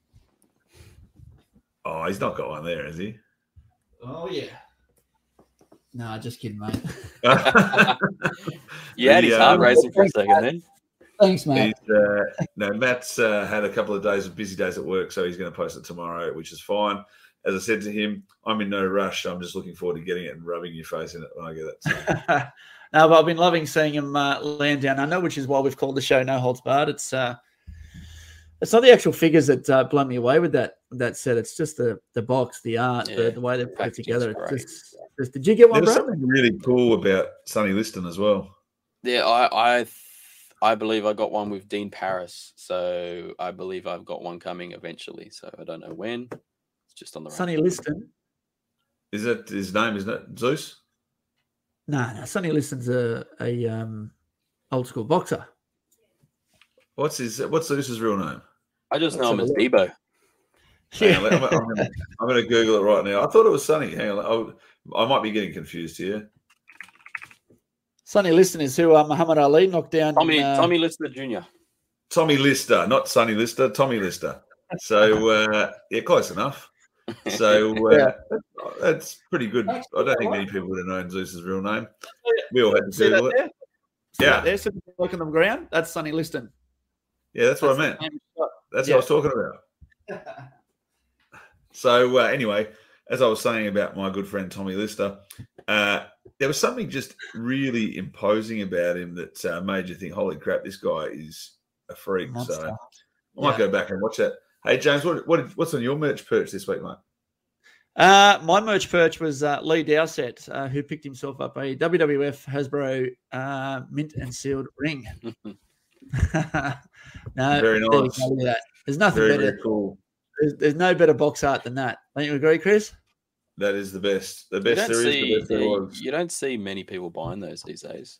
Oh, he's not got one there, has he? Oh, yeah. No, just kidding, mate. You had his heart racing for a second then. Thanks, mate. Uh, no, Matt's uh, had a couple of days of busy days at work, so he's going to post it tomorrow, which is fine. As I said to him, I'm in no rush. I'm just looking forward to getting it and rubbing your face in it when I get it. So. No, but I've been loving seeing him uh, land down under, which is why we've called the show No Holds Barred. It's uh, it's not the actual figures that uh, blow me away with that that set. It's just the the box, the art, yeah, the, the way they're put together. It's just, just, did you get one, There's bro? Something really cool about Sonny Liston as well. Yeah, I I, I believe I got one with Dean Paris. So I believe I've got one coming eventually. So I don't know when. Just on the Sonny Liston. Is that his name, isn't it? Zeus? No, no, Sonny Liston's a, a um, old school boxer. What's his? What's Luce's real name? I just know him as Debo. Yeah. On, I'm, I'm, gonna, I'm gonna Google it right now. I thought it was Sonny. Hang on, I, I might be getting confused here. Sonny Liston is who uh, Muhammad Ali knocked down. Tommy in, uh, Tommy Lister Junior Tommy Lister, not Sonny Lister. Tommy Lister. So uh, yeah, close enough. So uh, yeah. that's, that's pretty good. I don't think many people would have known Zeus's real name. We all had to Google it. Yeah, there's some bloke on the ground. That's Sonny Liston. Yeah, that's what that's I meant. That's yeah. what I was talking about. So uh, anyway, as I was saying about my good friend Tommy Lister, uh, there was something just really imposing about him that uh, made you think, "Holy crap, this guy is a freak." Monster. So I might yeah. go back and watch that. Hey, James, what, what what's on your merch perch this week, mate? Uh, my merch perch was uh, Lee Dowsett, uh, who picked himself up a W W F Hasbro uh, mint and sealed ring. No, very nice. There's nothing very, better. Very cool. There's, there's no better box art than that. Don't you agree, Chris? That is the best. The best there see, is. The best there was. You don't see many people buying those these days.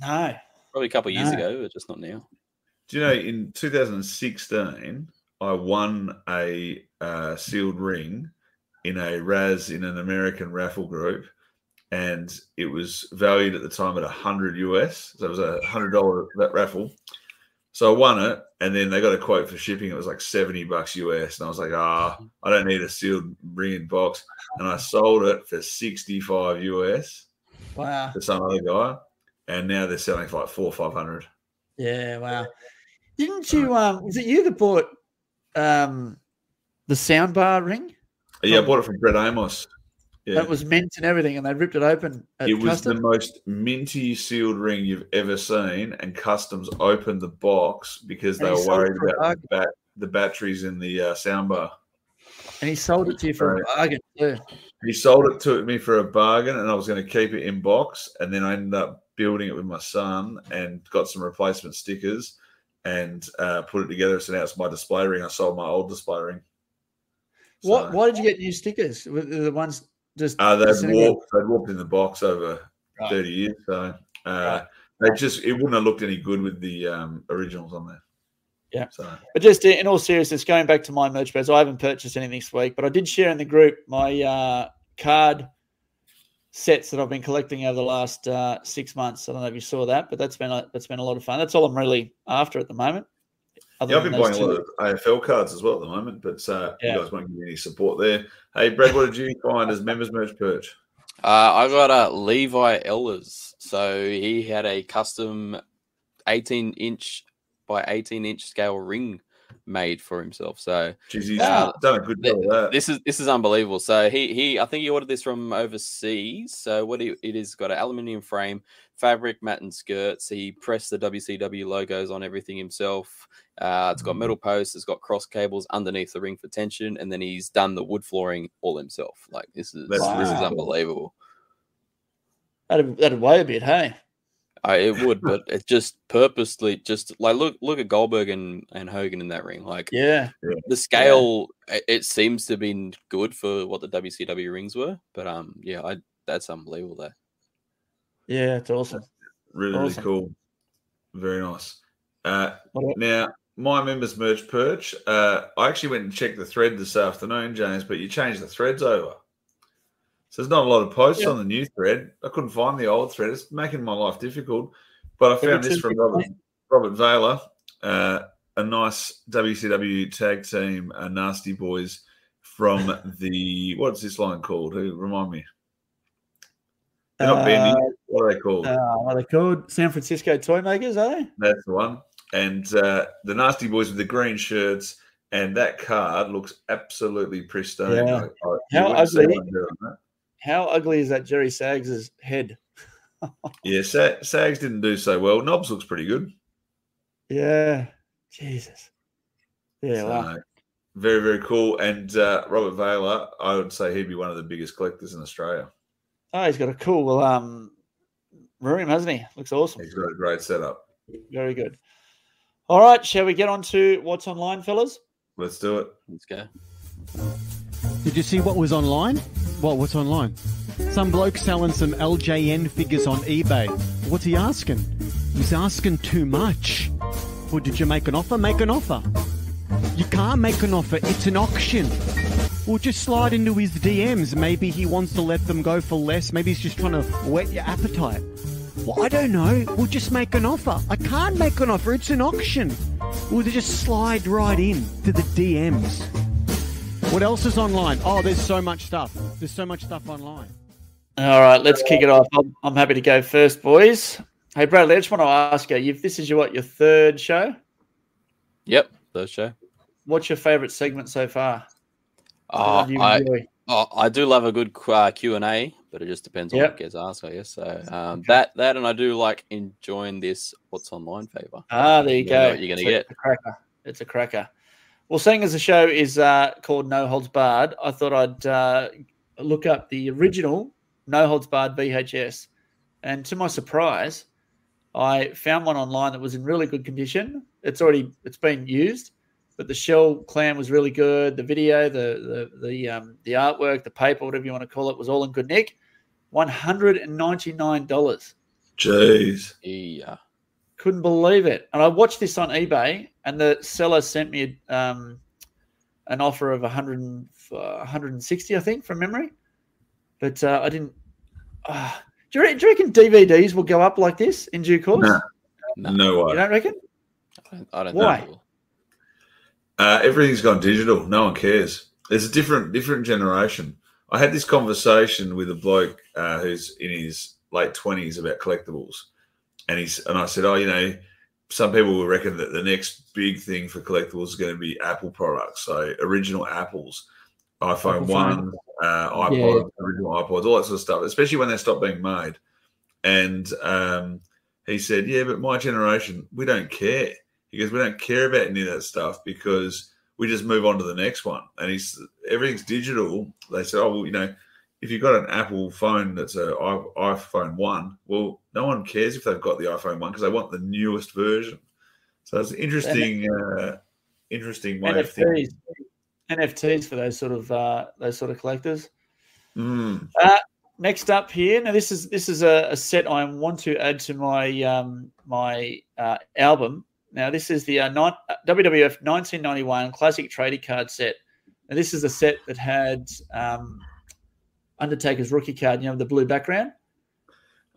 No. Probably a couple of years no. ago, but just not now. Do you know, in two thousand sixteen, I won a uh, sealed ring in a Raz in an American raffle group, and it was valued at the time at one hundred U S. So it was a one hundred dollar that raffle. So I won it, and then they got a quote for shipping. It was like seventy bucks U S, and I was like, ah, oh, I don't need a sealed ring in box. And I sold it for sixty-five U S wow. to some other guy, and now they're selling for like four or five hundred. Yeah, wow. Didn't you? Um, was it you that bought um the soundbar ring? Yeah, I bought it from Brett Amos. Yeah. That was mint and everything, and they ripped it open. At it was Customs. The most minty sealed ring you've ever seen, and Customs opened the box because and they were worried about the, bat the batteries in the uh, soundbar. And he sold it to you for so, a bargain. Yeah. He sold it to me for a bargain, and I was going to keep it in box, and then I ended up building it with my son and got some replacement stickers and uh, put it together. So now it's my display ring. I sold my old display ring. So, what? Why did you get new stickers? The ones... Just uh, they'd warped, they'd warped in the box over right. thirty years. So uh, right. they just, it wouldn't have looked any good with the um, originals on there. Yeah. So. But just in all seriousness, going back to my merch bags, I haven't purchased anything this week, but I did share in the group my uh, card sets that I've been collecting over the last uh, six months. I don't know if you saw that, but that's been a, that's been a lot of fun. That's all I'm really after at the moment. Yeah, I've been buying two. a lot of A F L cards as well at the moment, but uh, yeah. you guys won't give me any support there. Hey, Brad, what did you find as members merch perch? Uh, I got a uh, Levi Ehlers. So he had a custom eighteen inch by eighteen inch scale ring made for himself. So Jeez, he's uh, done a good job of that. This is this is unbelievable. So he he, I think he ordered this from overseas. So what he, it is got an aluminium frame, fabric, mat, and skirts. He pressed the W C W logos on everything himself. Uh, it's got metal posts. It's got cross cables underneath the ring for tension, and then he's done the wood flooring all himself. Like this is wow. this is unbelievable. That'd, that'd weigh a bit, hey? I, it would, but it just purposely just like look look at Goldberg and, and Hogan in that ring. Like yeah, the scale yeah. It, it seems to be good for what the W C W rings were, but um yeah, I that's unbelievable. That yeah, it's awesome. That's really awesome. Really cool. Very nice. Uh, now, my members merch perch, uh, I actually went and checked the thread this afternoon, James, but you changed the threads over. So there's not a lot of posts yeah. on the new thread. I couldn't find the old thread. It's making my life difficult. But I found this from Robert, Robert Vailer, uh, a nice W C W tag team, uh, Nasty Boys from the, what's this line called? Who Remind me. They're not uh, Bendy. What are they called? Uh, what are they called? San Francisco Toy Makers, are they? That's the one. And uh, the Nasty Boys with the green shirts, and that card looks absolutely pristine. Yeah. I, I, how ugly? How ugly is that Jerry Sags's head? yeah, Sa Sags didn't do so well. Knobs looks pretty good. Yeah, Jesus. Yeah, so, wow. Very, very cool. And uh, Robert Vailer, I would say he'd be one of the biggest collectors in Australia. Oh, he's got a cool um, room, hasn't he? Looks awesome. He's got a great setup. Very good. All right, shall we get on to what's online, fellas? Let's do it. Let's go. Did you see what was online? Well, what's online? Some bloke selling some L J N figures on eBay. What's he asking? He's asking too much. Well, did you make an offer? Make an offer. You can't make an offer. It's an auction. Well, just slide into his D Ms. Maybe he wants to let them go for less. Maybe he's just trying to whet your appetite. Well, I don't know. We'll just make an offer. I can't make an offer. It's an auction. We'll just slide right in to the D Ms. What else is online? Oh, there's so much stuff. There's so much stuff online. All right, let's kick it off. I'm, I'm happy to go first, boys. Hey, Bradley, I just want to ask you, if this is your, what, your third show? Yep, third show. What's your favourite segment so far? Oh, I, oh, I do love a good uh, Q and A, but it just depends on yep. what gets asked, I guess. So um, that, that, and I do like enjoying this what's online favour. Ah, there you, you go. What you're going to get. A cracker. It's a cracker. Well, seeing as the show is uh, called No Holds Barred, I thought I'd uh, look up the original No Holds Barred V H S. And to my surprise, I found one online that was in really good condition. It's already it's been used. But the shell clam was really good. The video, the the the, um, the artwork, the paper, whatever you want to call it, was all in good nick. One hundred and ninety nine dollars. Jeez, yeah, couldn't believe it. And I watched this on eBay, and the seller sent me um, an offer of a hundred and uh, hundred and sixty, I think, from memory. But uh, I didn't. Uh, do, you re do you reckon D V Ds will go up like this in due course? Nah. No, no way. You don't reckon? I don't, I don't Why? Know. Why? Uh, everything's gone digital. No one cares. There's a different different generation. I had this conversation with a bloke uh, who's in his late twenties about collectibles, and he's and I said, oh, you know, some people will reckon that the next big thing for collectibles is going to be Apple products, so original Apples, iPhone one, uh, iPod, yeah. original iPods, all that sort of stuff, especially when they stop being made. And um, he said, yeah, but my generation, we don't care. He goes, we don't care about any of that stuff because we just move on to the next one. And he's everything's digital. They said, oh, well, you know, if you've got an Apple phone that's an iPhone one, well, no one cares if they've got the iPhone one because they want the newest version. So it's an interesting, uh, interesting way of thinking. N F Ts for those sort of uh, those sort of collectors. Mm. Uh, next up here, now this is this is a, a set I want to add to my um, my uh, album. Now, this is the uh, not, uh, W W F nineteen ninety-one Classic Tradie Card Set. And this is the set that had um, Undertaker's rookie card, you know, the blue background.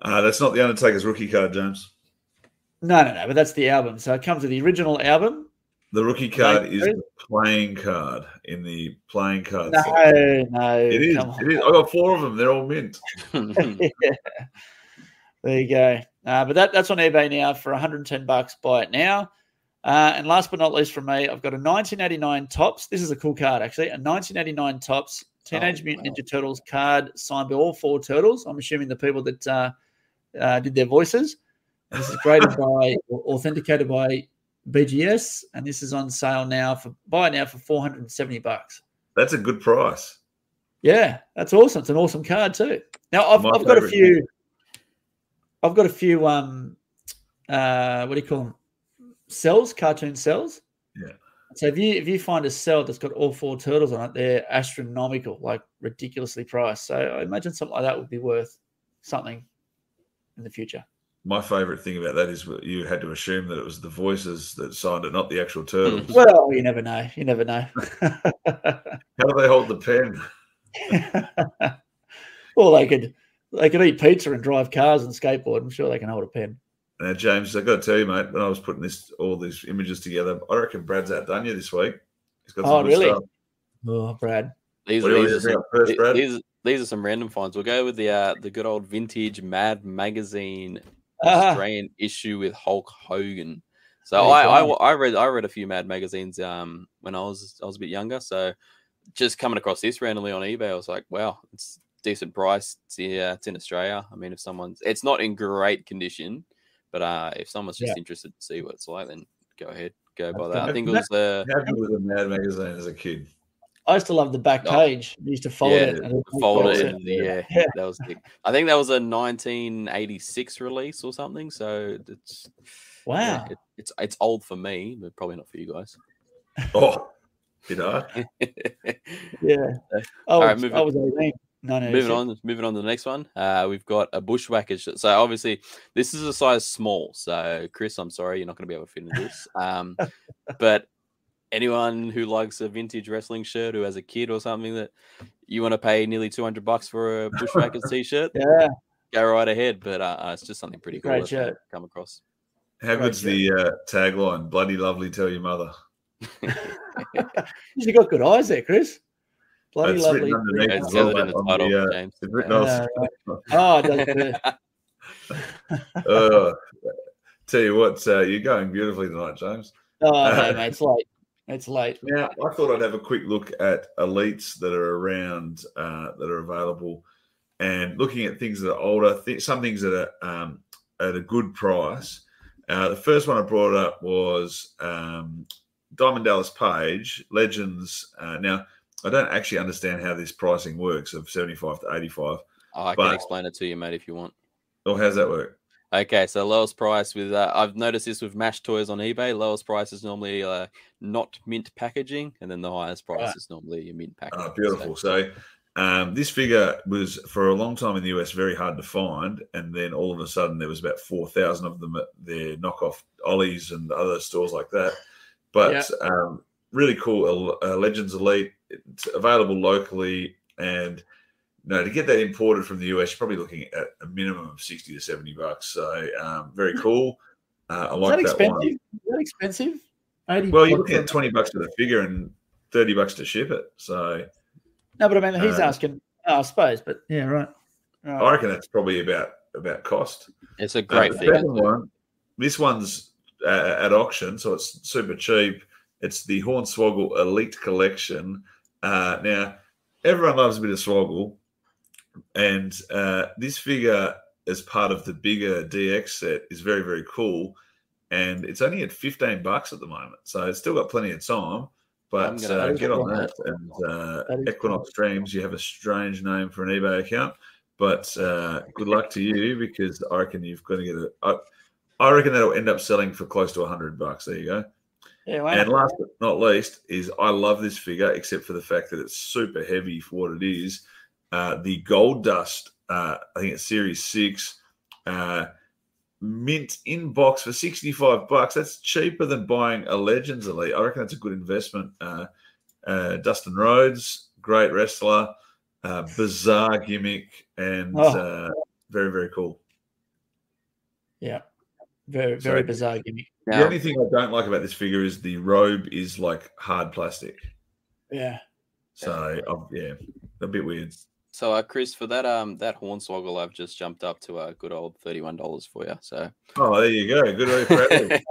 Uh, that's not the Undertaker's rookie card, James. No, no, no, but that's the album. So it comes with the original album. The rookie card is the playing card in the playing card no, set. No, no. It is. It is. I got four of them. They're all mint. Yeah. There you go. Uh, but that, that's on eBay now for one hundred and ten bucks. Buy it now. Uh, and last but not least from me, I've got a nineteen eighty-nine Topps. This is a cool card, actually. A nineteen eighty-nine Topps Teenage oh, Mutant wow. Ninja Turtles card signed by all four Turtles. I'm assuming the people that uh, uh, did their voices. And this is graded by, authenticated by B G S, and this is on sale now for buy now for four hundred and seventy bucks. That's a good price. Yeah, that's awesome. It's an awesome card too. Now I've, I've got a few. Thing. I've got a few, um, uh, what do you call them? Cells, cartoon cells. Yeah. So if you if you find a cell that's got all four turtles on it, they're astronomical, like ridiculously priced. So I imagine something like that would be worth something in the future. My favourite thing about that is you had to assume that it was the voices that signed it, not the actual turtles. Well, you never know. You never know. How do they hold the pen? Well, they could... They could eat pizza and drive cars and skateboard. I'm sure they can hold a pen. Now, James, I've got to tell you, mate, when I was putting this all these images together, I reckon Brad's outdone you this week. He's got some oh, really? Stuff. Oh, Brad. These are, these, are some, first, Brad? These, these are some random finds. We'll go with the uh, the good old vintage Mad Magazine Australian uh-huh. issue with Hulk Hogan. So oh, I, I, I read I read a few Mad magazines um, when I was I was a bit younger. So just coming across this randomly on eBay, I was like, wow, it's decent price. It's, yeah, it's in Australia. I mean, if someone's, it's not in great condition, but uh, if someone's just yeah. interested to see what it's like, then go ahead, go buy that. I think it was the uh, Mad Magazine as a kid. I used to love the back page. I used to fold yeah, it, and fold it, it. The, yeah, yeah. That was. The, I think that was a nineteen eighty-six release or something. So it's wow, yeah, it, it's it's old for me, but probably not for you guys. Oh, you know, yeah. I was, right, I was eighteen. No, no. Moving on, moving on to the next one. Uh, we've got a Bushwacker. So obviously, this is a size small. So Chris, I'm sorry, you're not going to be able to fit into this. Um, but anyone who likes a vintage wrestling shirt, who has a kid or something, that you want to pay nearly two hundred bucks for a Bushwacker t-shirt, yeah, go right ahead. But uh, uh, it's just something pretty cool that's come across. How good's the uh, tagline? Bloody lovely, tell your mother. You got good eyes there, Chris. Bloody lovely. It's written off. Oh, it doesn't. uh, tell you what, uh, you're going beautifully tonight, James. Oh, no, mate, it's late. It's late. Now, I thought I'd have a quick look at elites that are around, uh, that are available, and looking at things that are older, th some things that are um, at a good price. Uh, the first one I brought up was um, Diamond Dallas Page, Legends. Uh, now, I don't actually understand how this pricing works of seventy-five to eighty-five. Oh, I but... can explain it to you, mate, if you want. Oh, how's that work? Okay, so lowest price with uh, I've noticed this with MASH toys on eBay. Lowest price is normally uh, not mint packaging, and then the highest price right. is normally your mint packaging. Oh, beautiful. So, so um, this figure was for a long time in the U S very hard to find, and then all of a sudden there was about four thousand of them at their knockoff Ollie's and other stores like that. But yeah. um, really cool uh, Legends Elite. It's available locally, and no, to get that imported from the U S, you're probably looking at a minimum of sixty to seventy bucks. So um, very cool. Uh, I like that, that one. Is that expensive? eighty well, you're looking at twenty bucks for the figure and thirty bucks to ship it. So no, but I mean, he's um, asking. Oh, I suppose, but yeah, right. right. I reckon that's probably about about cost. It's a great uh, figure. One, this one's uh, at auction, so it's super cheap. It's the Hornswoggle Elite Collection. Uh, now, everyone loves a bit of swoggle. And uh, this figure, as part of the bigger D X set, is very, very cool. And it's only at fifteen bucks at the moment. So it's still got plenty of time. But uh, get on that. And uh, Equinox Dreams, you have a strange name for an eBay account. But uh, good luck to you, because I reckon you've got to get a... I, I reckon that'll end up selling for close to one hundred bucks. There you go. Yeah, wow. And last but not least is I love this figure, except for the fact that it's super heavy for what it is. Uh, the Gold Dust, uh, I think it's Series six, uh, mint in box for sixty-five bucks. That's cheaper than buying a Legends Elite. I reckon that's a good investment. Uh, uh, Dustin Rhodes, great wrestler, uh, bizarre gimmick, and oh. uh, very, very cool. Yeah, very, very so, bizarre gimmick. No. The only thing I don't like about this figure is the robe is like hard plastic. Yeah. So um, yeah, a bit weird. So uh, Chris, for that um that Hornswoggle, I've just jumped up to a good old thirty-one dollars for you. So oh, there you go, good old Bradley.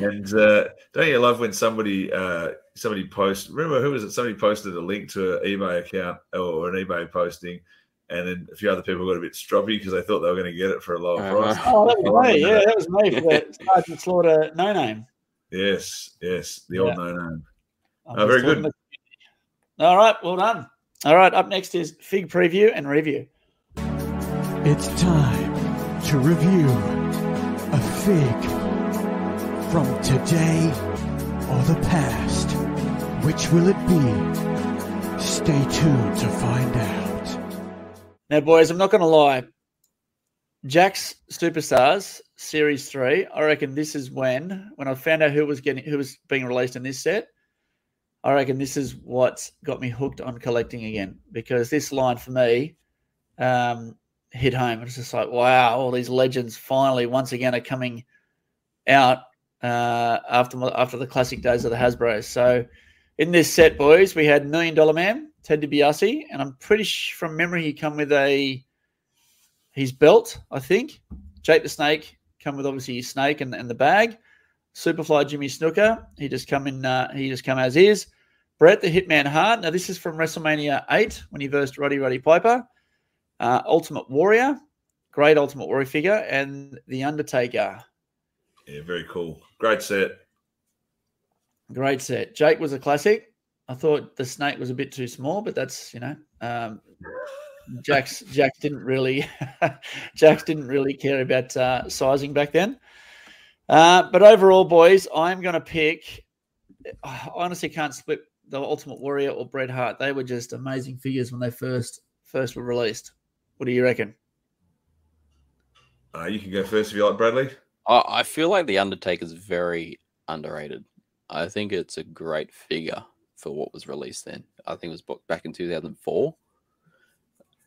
And uh, don't you love when somebody uh somebody posts? Remember who was it? Somebody posted a link to an eBay account or an eBay posting. And then a few other people got a bit stroppy because they thought they were going to get it for a lower price. Oh, that was me. Yeah, that was me for the Sergeant Slaughter no-name. Yes, yes, the old yeah. no-name. Oh, very good. The... All right, well done. All right, up next is Fig Preview and Review. It's time to review a fig from today or the past. Which will it be? Stay tuned to find out. Now, boys, I'm not going to lie. Jack's Superstars Series Three. I reckon this is when when I found out who was getting who was being released in this set. I reckon this is what's got me hooked on collecting again, because this line for me um, hit home. It's just like, wow, all these legends finally once again are coming out uh, after after the classic days of the Hasbro. So, in this set, boys, we had Million Dollar Man, Ted DiBiase, and I'm pretty sure from memory he come with a his belt, I think. Jake the Snake come with obviously his snake and, and the bag. Superfly Jimmy Snooker, he just come in, uh, he just come as is. Brett the Hitman Hart. Now this is from WrestleMania eight when he versed Roddy Roddy Piper. Uh, Ultimate Warrior, great Ultimate Warrior figure, and The Undertaker. Yeah, very cool. Great set. Great set. Jake was a classic. I thought the snake was a bit too small, but that's, you know, um, Jack's Jack didn't really Jack's didn't really care about uh, sizing back then. Uh, but overall, boys, I'm going to pick. I honestly can't split the Ultimate Warrior or Bret Hart. They were just amazing figures when they first first were released. What do you reckon? Uh, you can go first if you like, Bradley. I, I feel like The Undertaker's very underrated. I think it's a great figure for what was released then. I think it was back in two thousand four.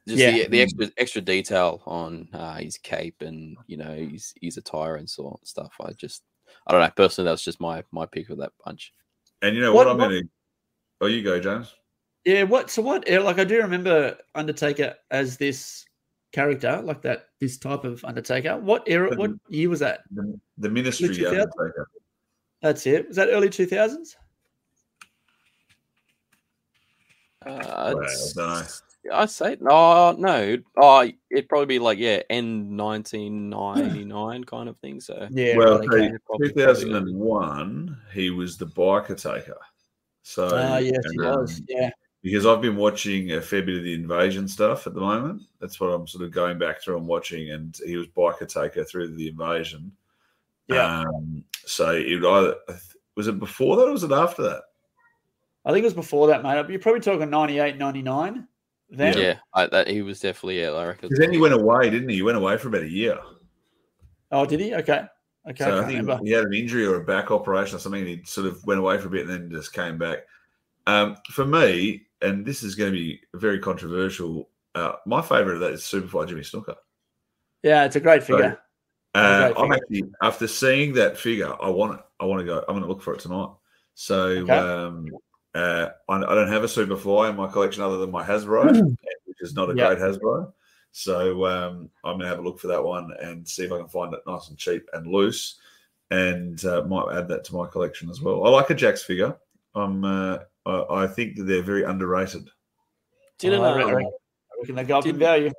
Just yeah. the, the extra, extra detail on uh, his cape and, you know, his, his attire and sort of stuff. I just, I don't know. Personally, that's just my my pick of that bunch. And you know what, what I'm going to... Oh, you go, James. Yeah, what? So what? Like, I do remember Undertaker as this character, like that, this type of Undertaker. What era? The, what year was that? The, the Ministry Undertaker. That's it. Was that early two thousands? Uh, wow, I don't know. I say no, no. Oh, it'd probably be like yeah, end nineteen ninety-nine kind of thing. So yeah, well, okay, two thousand and one, he was the biker taker. So uh, yes, and, he was. Um, yeah, because I've been watching a fair bit of the Invasion stuff at the moment. That's what I'm sort of going back through and watching. And he was biker taker through the Invasion. Yeah. Um, so it either was it before that or was it after that? I think it was before that, mate. You're probably talking ninety-eight, ninety-nine. Then. Yeah, I, that he was definitely yeah. I reckon. Because then he went away, didn't he? He went away for about a year. Oh, did he? Okay, okay. So I think he had an injury or a back operation or something. And he sort of went away for a bit and then just came back. Um, for me, and this is going to be very controversial. Uh, my favourite of that is Superfly Jimmy Snooker. Yeah, it's a great figure. So, uh, a great I'm figure. Actually after seeing that figure, I want it. I want to go. I'm going to look for it tonight. So. Okay. Um, Uh, I, I don't have a Superfly in my collection other than my Hasbro, which is not a yep. great Hasbro. So um, I'm going to have a look for that one and see if I can find it nice and cheap and loose, and uh, might add that to my collection as well. I like a Jax figure. I'm, uh, I, I think that they're very underrated. Didn't uh, I reckon they go up in value?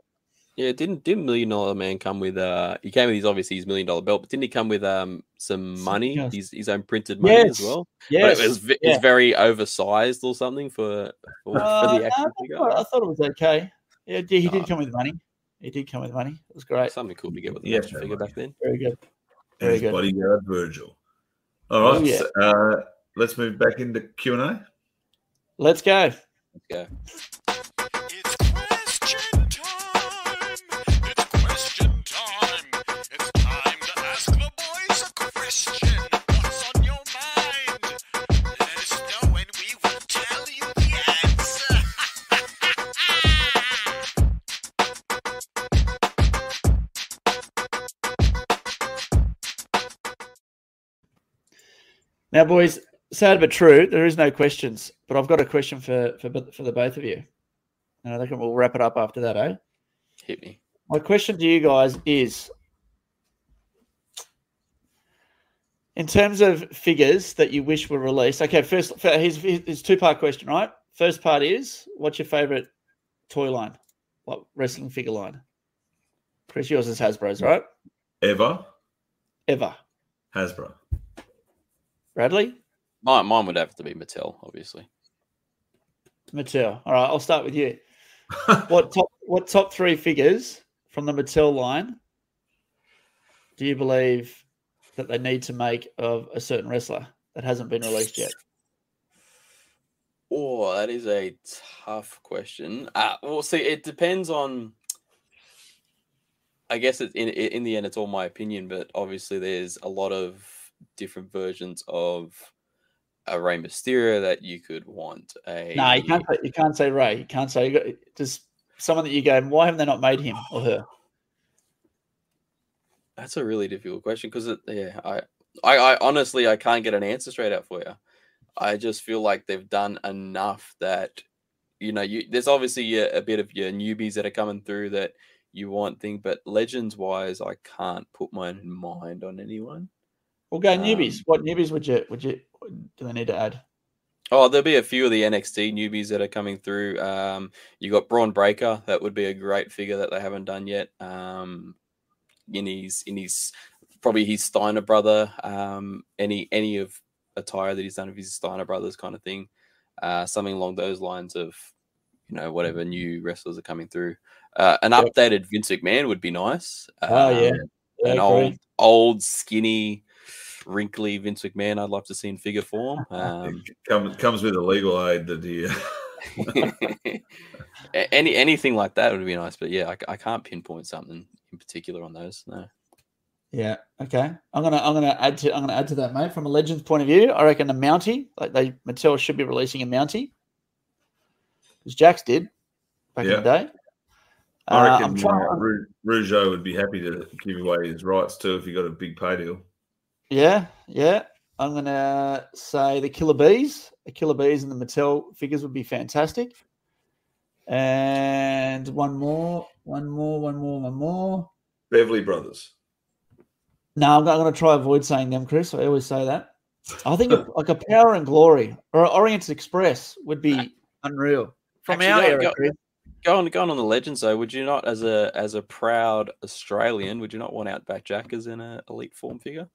Yeah, didn't didn't Million Dollar Man come with uh he came with his obviously his million dollar belt, but didn't he come with um some money, yes. his his own printed money yes. as well? Yes, it was, yeah. It's very oversized or something for for, uh, for the action no, figure. I thought it was okay. Yeah, he did oh. come with money. He did come with money. It was great. Something cool to get with the yeah, action figure back then. Very good. Very his good. Bodyguard Virgil. All right. Oh, yeah. so, uh, let's move back into Q and A. Let's go. Let's go. Now, boys, sad but true, there is no questions, but I've got a question for for, for the both of you. And I think we'll wrap it up after that, eh? Hit me. My question to you guys is, in terms of figures that you wish were released, okay, first, here's, here's a two-part question, right? First part is, what's your favourite toy line? What wrestling figure line? Chris, yours is Hasbro's, right? Ever. Ever. Hasbro. Bradley? Mine, mine would have to be Mattel, obviously. Mattel. All right, I'll start with you. What top what top three figures from the Mattel line do you believe that they need to make of a certain wrestler that hasn't been released yet? Oh, that is a tough question. Uh, well, see, it depends on... I guess it, in, in the end, it's all my opinion, but obviously there's a lot of different versions of a Rey Mysterio that you could want. A no, you can't. Say, you can't say Rey. You can't say you got, just someone that you go. Why haven't they not made him or her? That's a really difficult question because yeah, I, I, I honestly I can't get an answer straight out for you. I just feel like they've done enough that you know you. There's obviously a, a bit of your newbies that are coming through that you want thing, but legends wise, I can't put my mind on anyone. We'll go newbies. Um, what newbies would you would you do they need to add? Oh, there'll be a few of the N X T newbies that are coming through. Um, you got Braun Breaker. That would be a great figure that they haven't done yet. Um, in his in his probably his Steiner brother. Um, any any of attire that he's done of his Steiner brothers kind of thing. Uh, something along those lines of you know whatever new wrestlers are coming through. Uh, an yep. updated Vince McMahon would be nice. Oh um, yeah. yeah, an old old skinny. Wrinkly Vince McMahon, I'd love to see in figure form. Um, comes comes with a legal aid that he Any anything like that would be nice, but yeah, I, I can't pinpoint something in particular on those. No. Yeah. Okay. I'm gonna I'm gonna add to I'm gonna add to that, mate. From a Legends point of view, I reckon a Mountie, like they Mattel should be releasing a Mountie, because Jax did back yeah. in the day. I reckon uh, I'm trying... Rougeau would be happy to give away his rights too if he got a big pay deal. Yeah, yeah. I'm gonna say the Killer Bees, the Killer Bees and the Mattel figures would be fantastic. And one more, one more, one more, one more. Beverly Brothers. No, I'm going to try avoid saying them, Chris. I always say that. I think like a Power and Glory or Orient Express would be unreal. From Actually, our go, era, go, Chris. Going going on the Legends though, would you not, as a as a proud Australian, would you not want Outback Jack as in an elite form figure?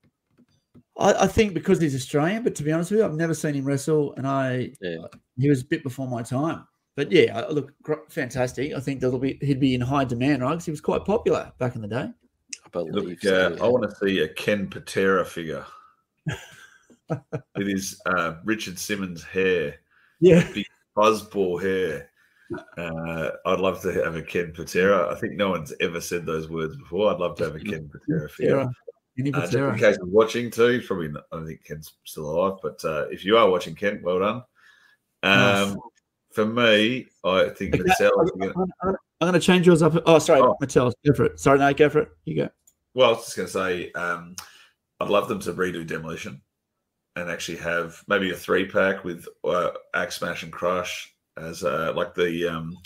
I, I think because he's Australian, but to be honest with you, I've never seen him wrestle, and I yeah. he was a bit before my time. But yeah, look, fantastic. I think that'll be he'd be in high demand, right? Because he was quite popular back in the day. Look, so, uh, yeah. I want to see a Ken Patera figure with his uh, Richard Simmons hair, yeah, big buzzball hair. Uh, I'd love to have a Ken Patera. I think no one's ever said those words before. I'd love to have a Ken Patera figure. Patera. Uh, just in case you're watching too, probably not, I think Ken's still alive. But uh, if you are watching, Ken, well done. Um, nice. For me, I think okay. Mattel. I'm, I'm, I'm going to change yours up. Oh, sorry, oh. Mattel. Go for it. Sorry, no, go for it. You go. Well, I was just going to say, um, I'd love them to redo Demolition and actually have maybe a three pack with uh, Axe Smash and Crush as uh, like the um,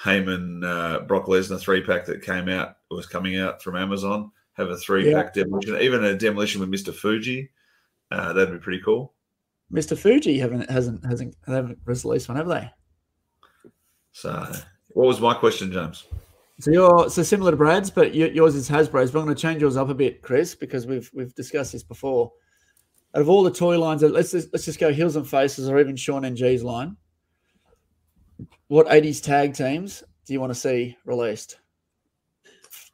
Heyman uh, Brock Lesnar three pack that came out, was coming out from Amazon. Have a three pack yeah. Demolition, even a Demolition with Mister Fuji. Uh, that'd be pretty cool. Mister Fuji haven't hasn't hasn't they haven't released one, have they? So, what was my question, James? So you're so similar to Brad's, but you, yours is Hasbro's. But I'm going to change yours up a bit, Chris, because we've we've discussed this before. Out of all the toy lines, let's just, let's just go heels and faces, or even Sean N G's line. What eighties tag teams do you want to see released?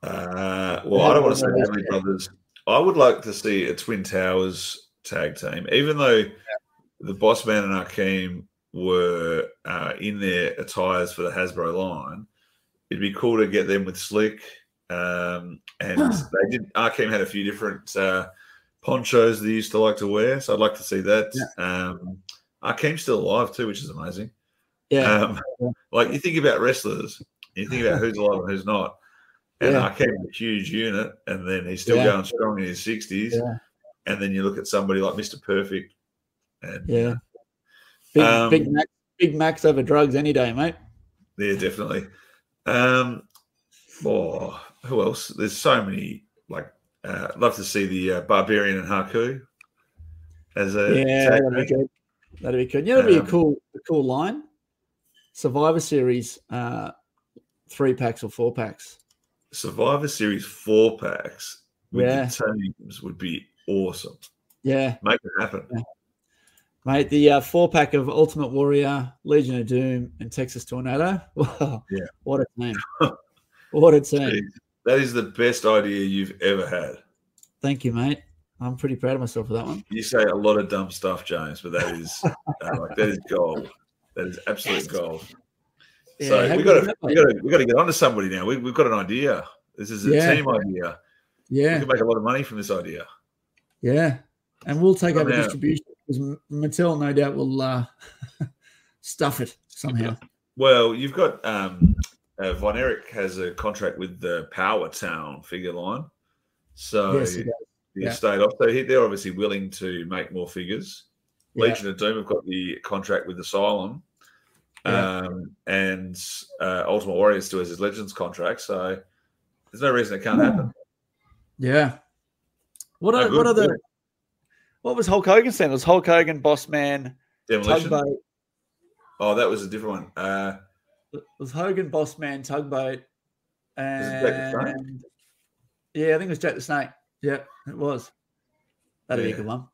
Uh, well, I don't want to say Beverly Brothers. I would like to see a Twin Towers tag team, even though yeah. the Boss Man and Akeem were uh, in their attires for the Hasbro line. It'd be cool to get them with Slick. Um, and they did. Akeem had a few different uh, ponchos they used to like to wear, so I'd like to see that. Yeah. Um, Akeem's still alive too, which is amazing. Yeah. Um, yeah. Like you think about wrestlers, you think about who's alive and who's not. And yeah. Akeem's a huge unit, and then he's still yeah. going strong in his sixties. Yeah. And then you look at somebody like Mister Perfect. And, yeah. Big, um, Big Mac, Big Mac's over drugs any day, mate. Yeah, definitely. Um, oh, who else? There's so many. Like, uh, I'd love to see the uh, Barbarian and Haku as a yeah. Tag that'd, be good. that'd be good. Yeah, that'd um, be a cool, a cool line. Survivor Series uh, three packs or four packs. Survivor Series four packs with yeah. the teams would be awesome. Yeah, make it happen. Yeah. Mate, the uh, four-pack of Ultimate Warrior, Legion of Doom, and Texas Tornado. Wow. Yeah. What a team. What a team. That is the best idea you've ever had. Thank you, mate. I'm pretty proud of myself for that one. You say a lot of dumb stuff, James, but that is uh, like, that is gold. That is absolute gold. Yeah, so we've got we to we get on to somebody now. We, we've got an idea. This is a yeah. team idea. Yeah. We can make a lot of money from this idea. Yeah. And we'll take over distribution. Because Mattel, no doubt, will uh, stuff it somehow. Well, you've got um, uh, Von Erich has a contract with the Power Town figure line, so yes, the yeah. estate off. So he, they're obviously willing to make more figures. Yeah. Legion of Doom have got the contract with Asylum, yeah. um, and uh, Ultimate Warrior still has his Legends contract. So there's no reason it can't yeah. happen. Yeah. What are no, what are the What was Hulk Hogan's then? It was Hulk Hogan, Boss Man, Demolition. Tugboat. Oh, that was a different one. Uh, it was Hogan, Boss Man, Tugboat. And yeah, I think it was Jack the Snake. Yeah, it was. That'd yeah. be a good one.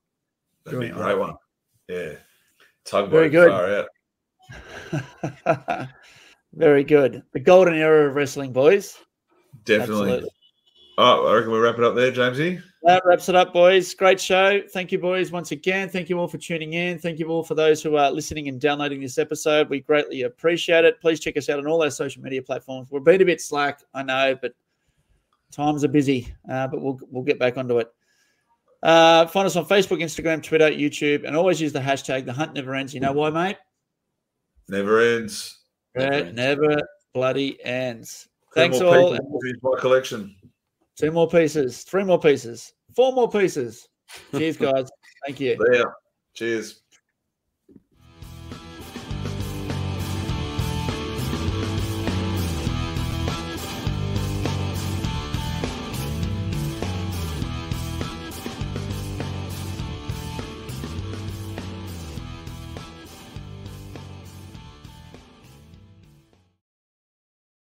That'd Brilliant. be a great one. Yeah. Tugboat. Very good. Far out. Very good. The golden era of wrestling, boys. Definitely. Absolutely. Oh, I reckon we'll wrap it up there, Jamesy. That wraps it up, boys. Great show. Thank you, boys, once again. Thank you all for tuning in. Thank you all for those who are listening and downloading this episode. We greatly appreciate it. Please check us out on all our social media platforms. We're being a bit slack, I know, but times are busy. Uh, but we'll we'll get back onto it. Uh, find us on Facebook, Instagram, Twitter, YouTube, and always use the hashtag The Hunt Never Ends. You know why, mate? Never ends. Never, it ends. Never bloody ends. Two Thanks all. My collection. Two more pieces. Three more pieces. Four more pieces. Cheers, guys. Thank you. Yeah. Cheers.